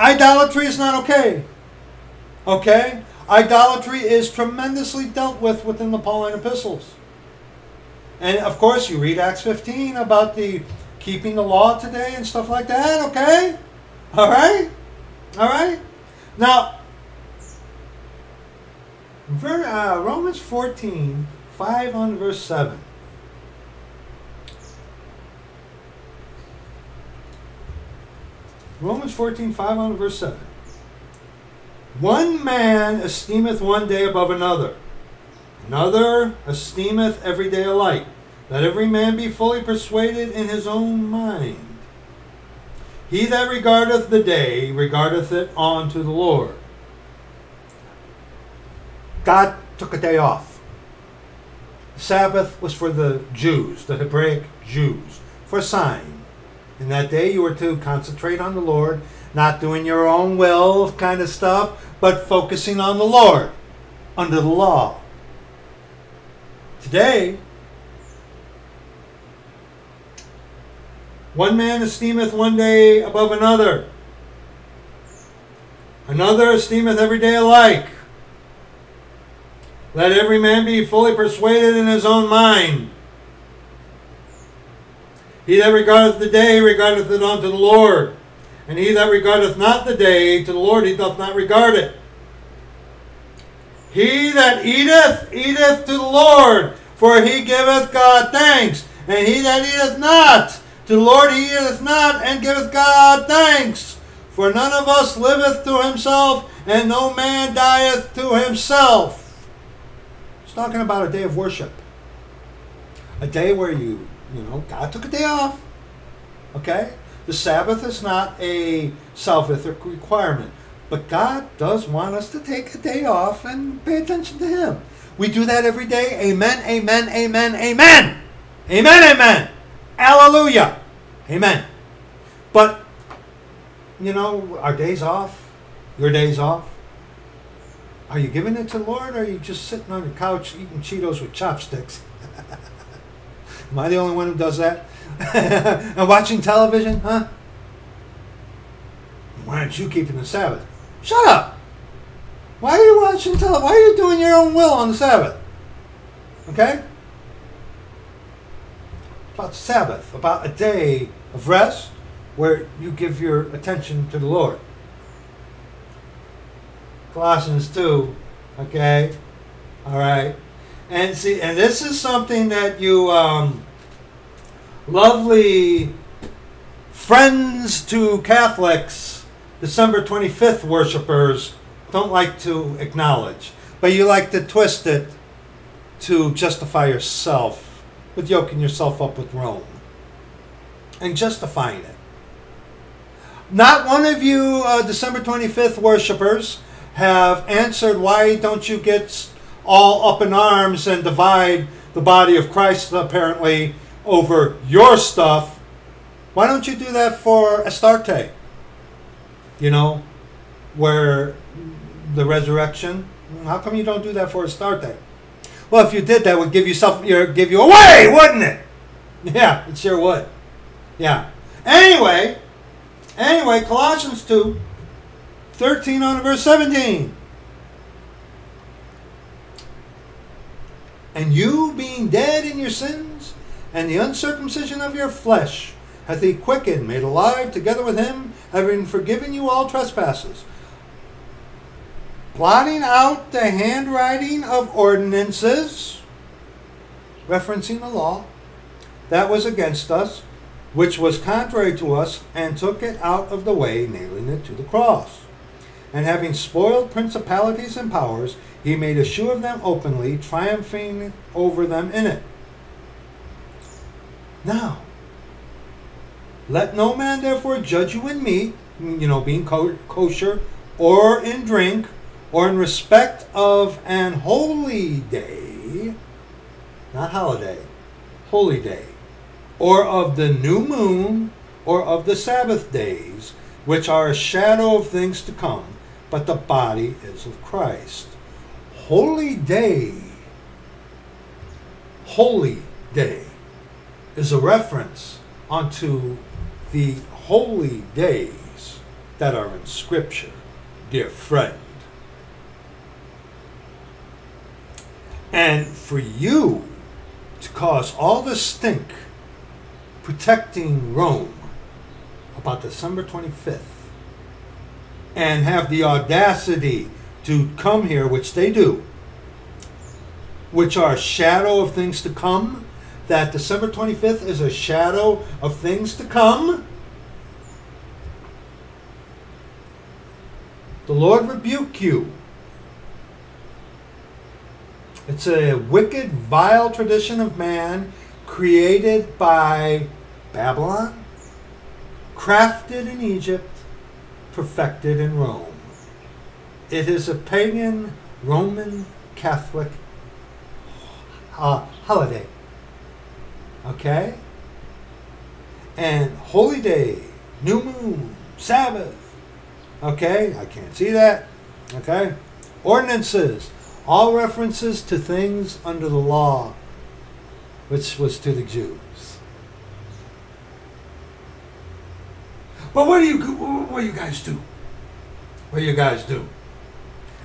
Idolatry is not okay. Okay? Idolatry is tremendously dealt with within the Pauline epistles. And of course, you read Acts 15 about the keeping the law today and stuff like that. Okay? Alright? Alright? Now, Romans 14, 5 on verse 7. Romans 14, 5 on verse 7. One man esteemeth one day above another. Another esteemeth every day alike. Let every man be fully persuaded in his own mind. He that regardeth the day, regardeth it unto the Lord. God took a day off. Sabbath was for the Jews, the Hebraic Jews, for a sign. And that day you were to concentrate on the Lord, not doing your own will kind of stuff, but focusing on the Lord under the law. Today, one man esteemeth one day above another. Another esteemeth every day alike. Let every man be fully persuaded in his own mind. He that regardeth the day, regardeth it unto the Lord. And he that regardeth not the day, to the Lord he doth not regard it. He that eateth, eateth to the Lord, for he giveth God thanks. And he that eateth not, to the Lord he eateth not, and giveth God thanks. For none of us liveth to himself, and no man dieth to himself. It's talking about a day of worship. A day where God took a day off. Okay? The Sabbath is not a salvific requirement. But God does want us to take a day off and pay attention to Him. We do that every day. Amen, amen, amen, amen. Amen, amen. Hallelujah. Amen. But, our day's off. Your day's off. Are you giving it to the Lord, or are you just sitting on your couch eating Cheetos with chopsticks? Am I the only one who does that? And watching television, huh? Why aren't you keeping the Sabbath? Shut up! Why are you watching television? Why are you doing your own will on the Sabbath? Okay? About the Sabbath, about a day of rest where you give your attention to the Lord. Colossians 2, okay? Alright. And see, and this is something that you lovely friends to Catholics, December 25th worshipers, don't like to acknowledge. But you like to twist it to justify yourself, with yoking yourself up with Rome and justifying it. Not one of you December 25th worshipers have answered why don't you get all up in arms and divide the body of Christ apparently over your stuff. Why don't you do that for Astarte? Where the resurrection, how come you don't do that for Astarte? Well, if you did, that would give you away, wouldn't it? Yeah, it sure would. Yeah. Anyway, Colossians 2, 13 on to verse 17. And you, being dead in your sins, and the uncircumcision of your flesh, hath he quickened, made alive together with him, having forgiven you all trespasses. Blotting out the handwriting of ordinances, referencing the law, that was against us, which was contrary to us, and took it out of the way, nailing it to the cross. And having spoiled principalities and powers, he made a shoe of them openly, triumphing over them in it. Now, let no man therefore judge you in meat, being kosher, or in drink, or in respect of an holy day, not holiday, holy day, or of the new moon, or of the Sabbath days, which are a shadow of things to come, but the body is of Christ. Holy day is a reference unto the holy days that are in Scripture, dear friend. And for you to cause all the stink protecting Rome about December 25th and have the audacity to come here, which they do, which are a shadow of things to come, that December 25th is a shadow of things to come. The Lord rebuke you. It's a wicked, vile tradition of man created by Babylon, crafted in Egypt, perfected in Rome. It is a pagan Roman Catholic holiday. Okay? And holy day, new moon, Sabbath. Okay? I can't see that. Okay? Ordinances. All references to things under the law, which was to the Jews. But what do you guys do?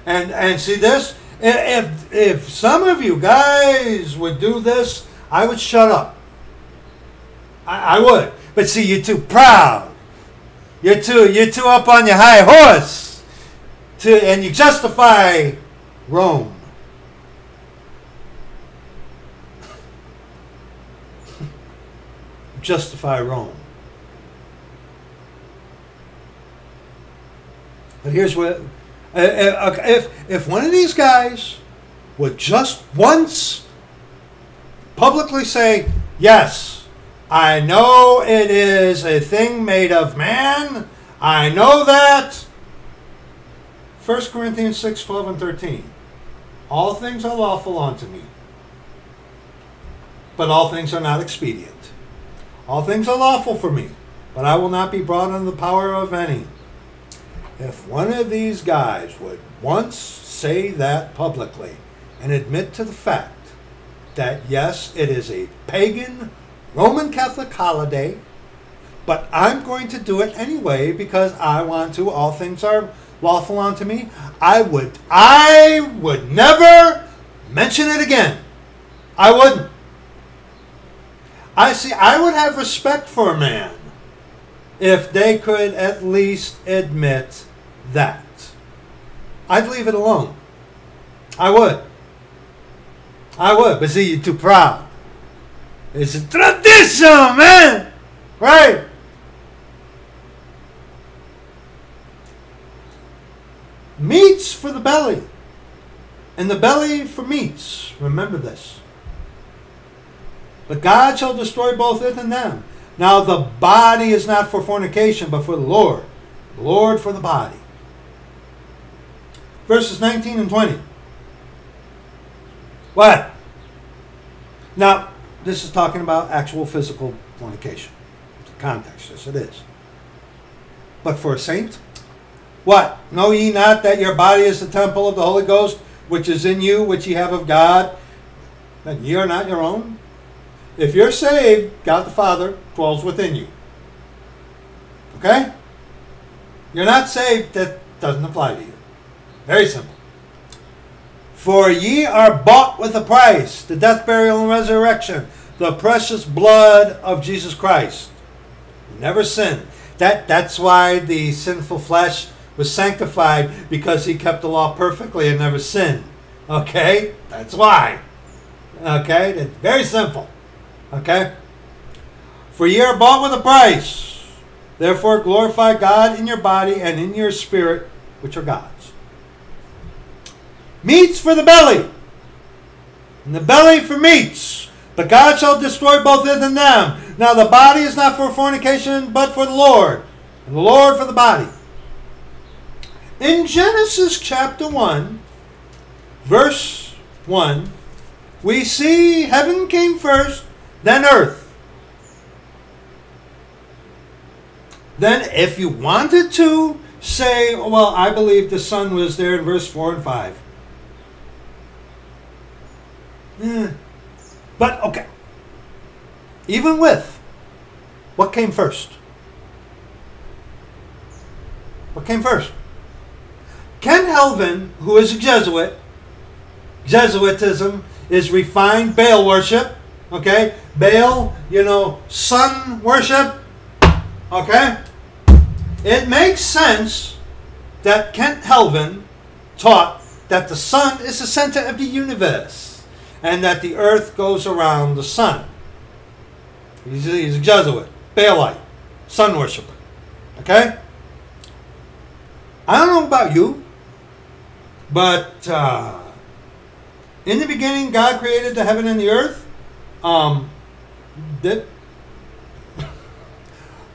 And see this? If some of you guys would do this, I would shut up. I would. But see, you're too proud. You're too up on your high horse, and you justify Rome. Justify Rome. But here's what, if one of these guys would just once publicly say, yes, I know it is a thing made of man. I know that. 1 Corinthians 6, 12, and 13. All things are lawful unto me, but all things are not expedient. All things are lawful for me, but I will not be brought under the power of any. If one of these guys would once say that publicly and admit to the fact that, yes, it is a pagan Roman Catholic holiday, but I'm going to do it anyway because I want to, all things are lawful unto me, I would never mention it again. I wouldn't. I would have respect for a man if they could at least admit that. I'd leave it alone. I would. But see, you're too proud. It's a tradition, man. Right? Meats for the belly, and the belly for meats. Remember this. But God shall destroy both it and them. Now the body is not for fornication, but for the Lord. The Lord for the body. Verses 19 and 20. What? Now, this is talking about actual physical fornication. It's a context, yes it is. But for a saint, what? Know ye not that your body is the temple of the Holy Ghost, which is in you, which ye have of God, that ye are not your own? If you're saved, God the Father dwells within you. Okay? You're not saved, that doesn't apply to you. Very simple. For ye are bought with a price, the death, burial, and resurrection, the precious blood of Jesus Christ. You never sinned. That's why the sinful flesh was sanctified, because he kept the law perfectly and never sinned. Okay? That's why. Okay? That's very simple. Okay? For ye are bought with a price. Therefore glorify God in your body and in your spirit, which are God's. Meats for the belly, and the belly for meats. But God shall destroy both it and them. Now the body is not for fornication, but for the Lord, and the Lord for the body. In Genesis chapter 1, verse 1, we see heaven came first, then earth. Then if you wanted to say, well, I believe the sun was there in verse 4 and 5. But, okay. Even with, what came first? What came first? Kent Helvin, who is a Jesuit, Jesuitism is refined Baal worship. Okay, Baal, you know, sun worship. Okay, it makes sense that Kent Helvin taught that the sun is the center of the universe and that the earth goes around the sun. He's a Jesuit, Baalite, sun worshiper. Okay, I don't know about you, but in the beginning, God created the heaven and the earth.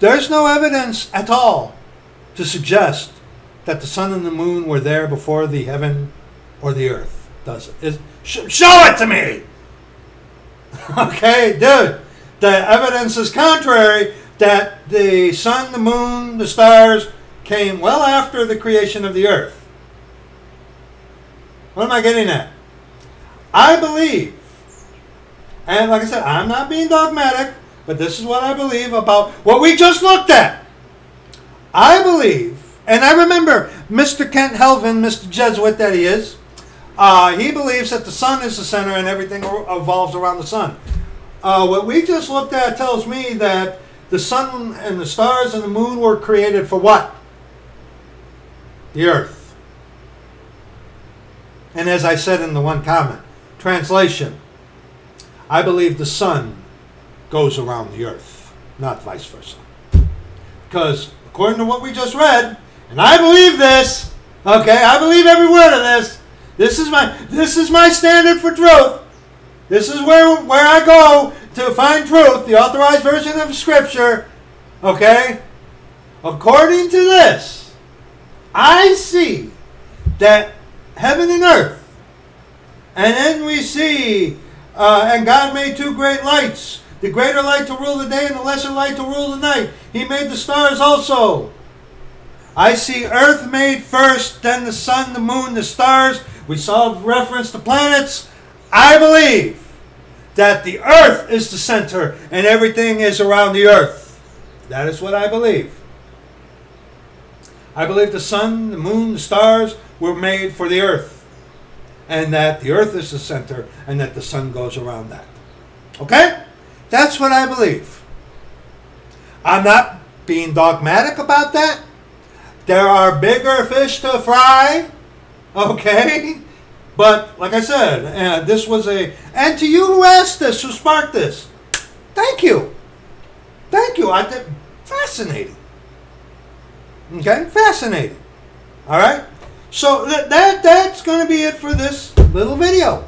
There's no evidence at all to suggest that the sun and the moon were there before the heaven or the earth. Does it? Show it to me! Okay, dude. The evidence is contrary that the sun, the moon, the stars came well after the creation of the earth. What am I getting at? I believe, and like I said, I'm not being dogmatic, but this is what I believe about what we just looked at. I believe, and I remember Mr. Kent Helvin, Mr. Jesuit that he is, he believes that the sun is the center and everything revolves around the sun. What we just looked at tells me that the sun and the stars and the moon were created for what? The earth. And as I said in the one comment, translation, I believe the sun goes around the earth, not vice versa. Because according to what we just read, and I believe this, okay, I believe every word of this, This is my standard for truth. This is where I go to find truth, the authorized version of Scripture. Okay? According to this, I see that heaven and earth, and then we see, and God made two great lights, the greater light to rule the day and the lesser light to rule the night. He made the stars also. I see earth made first, then the sun, the moon, the stars. We saw reference to planets. I believe that the earth is the center and everything is around the earth. That is what I believe. I believe the sun, the moon, the stars were made for the earth, and that the earth is the center and that the sun goes around that. Okay? That's what I believe. I'm not being dogmatic about that. There are bigger fish to fry, okay? But, like I said, this was a... And to you who asked this, who sparked this, thank you. Thank you. Fascinating. Okay? Fascinating. All right? So, that's going to be it for this little video.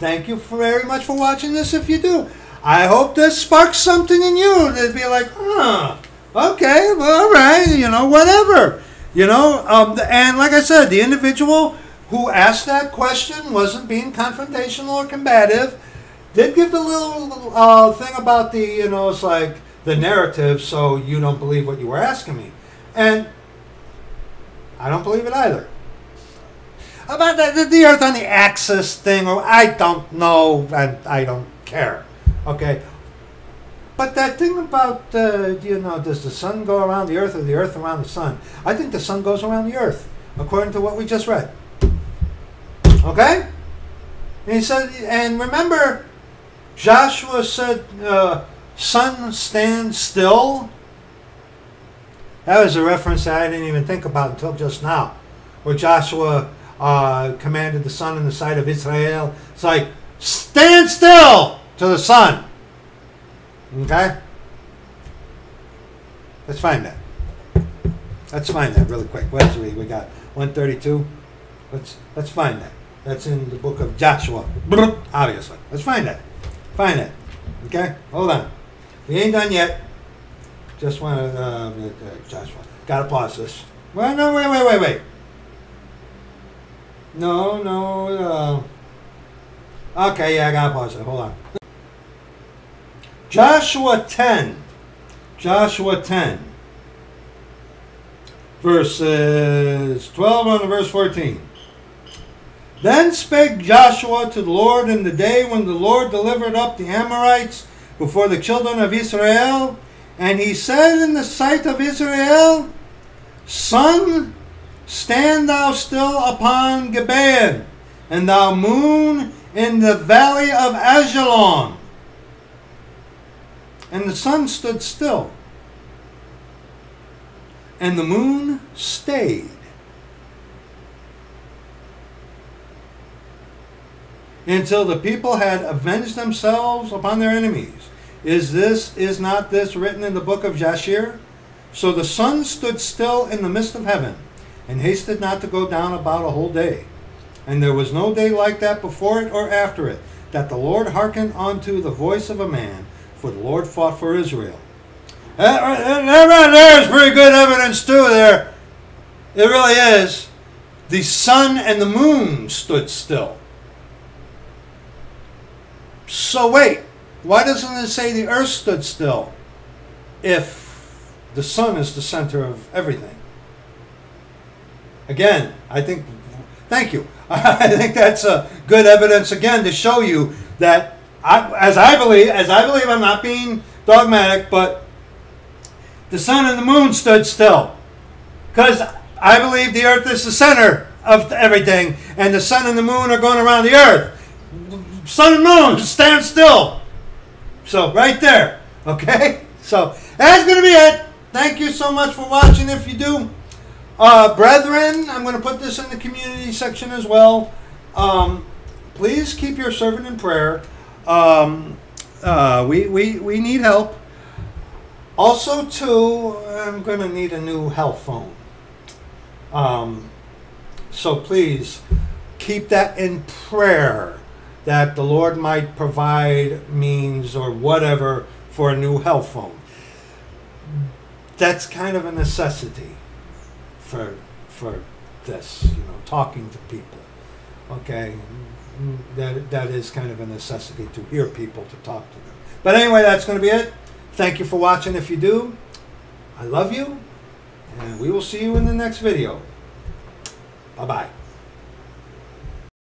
Thank you very much for watching this if you do. I hope this sparks something in you that'd be like, huh... Okay, well, all right, you know, whatever. You know, and like I said, the individual who asked that question wasn't being confrontational or combative. Did give the little thing about the, you know, it's like the narrative, so you don't believe what you were asking me. And I don't believe it either. About the earth on the axis thing, or I don't know, and I don't care. Okay. But that thing about, you know, does the sun go around the earth or the earth around the sun? I think the sun goes around the earth, according to what we just read. Okay? And he said, and remember, Joshua said, sun stands still. That was a reference that I didn't even think about until just now, where Joshua commanded the sun in the sight of Israel. It's like, stand still to the sun. Okay? Let's find that. Let's find that really quick. What else we got? 132. Let's find that. That's in the book of Joshua. Obviously. Let's find that. Find that. Okay? Hold on. We ain't done yet. Just want to... Joshua. Gotta pause this. Well, no, wait. No. Okay, yeah, I gotta pause it. Hold on. Joshua 10, Joshua 10, verses 12 on to verse 14. Then spake Joshua to the Lord in the day when the Lord delivered up the Amorites before the children of Israel, and he said in the sight of Israel, Sun, stand thou still upon Gibeon, and thou moon in the valley of Ajalon. And the sun stood still, and the moon stayed, until the people had avenged themselves upon their enemies. Is not this written in the book of Jasher? So the sun stood still in the midst of heaven, and hasted not to go down about a whole day. And there was no day like that before it or after it, that the Lord hearkened unto the voice of a man, for the Lord fought for Israel. That right there is pretty good evidence too there. It really is. The sun and the moon stood still. So wait, why doesn't it say the earth stood still if the sun is the center of everything? Again, I think, thank you. I think that's a good evidence again to show you that as I believe, I'm not being dogmatic, but the sun and the moon stood still. Because I believe the earth is the center of everything, and the sun and the moon are going around the earth. Sun and moon, stand still. So, right there. Okay? So, that's going to be it. Thank you so much for watching if you do. Brethren, I'm going to put this in the community section as well. Please keep your servant in prayer. We need help. Also, too, I'm going to need a new health phone. So please keep that in prayer that the Lord might provide means or whatever for a new health phone. That's kind of a necessity for this, you know, talking to people. Okay, that is kind of a necessity to hear people, to talk to them. But anyway, that's going to be it. Thank you for watching. If you do, I love you, and we will see you in the next video. Bye-bye.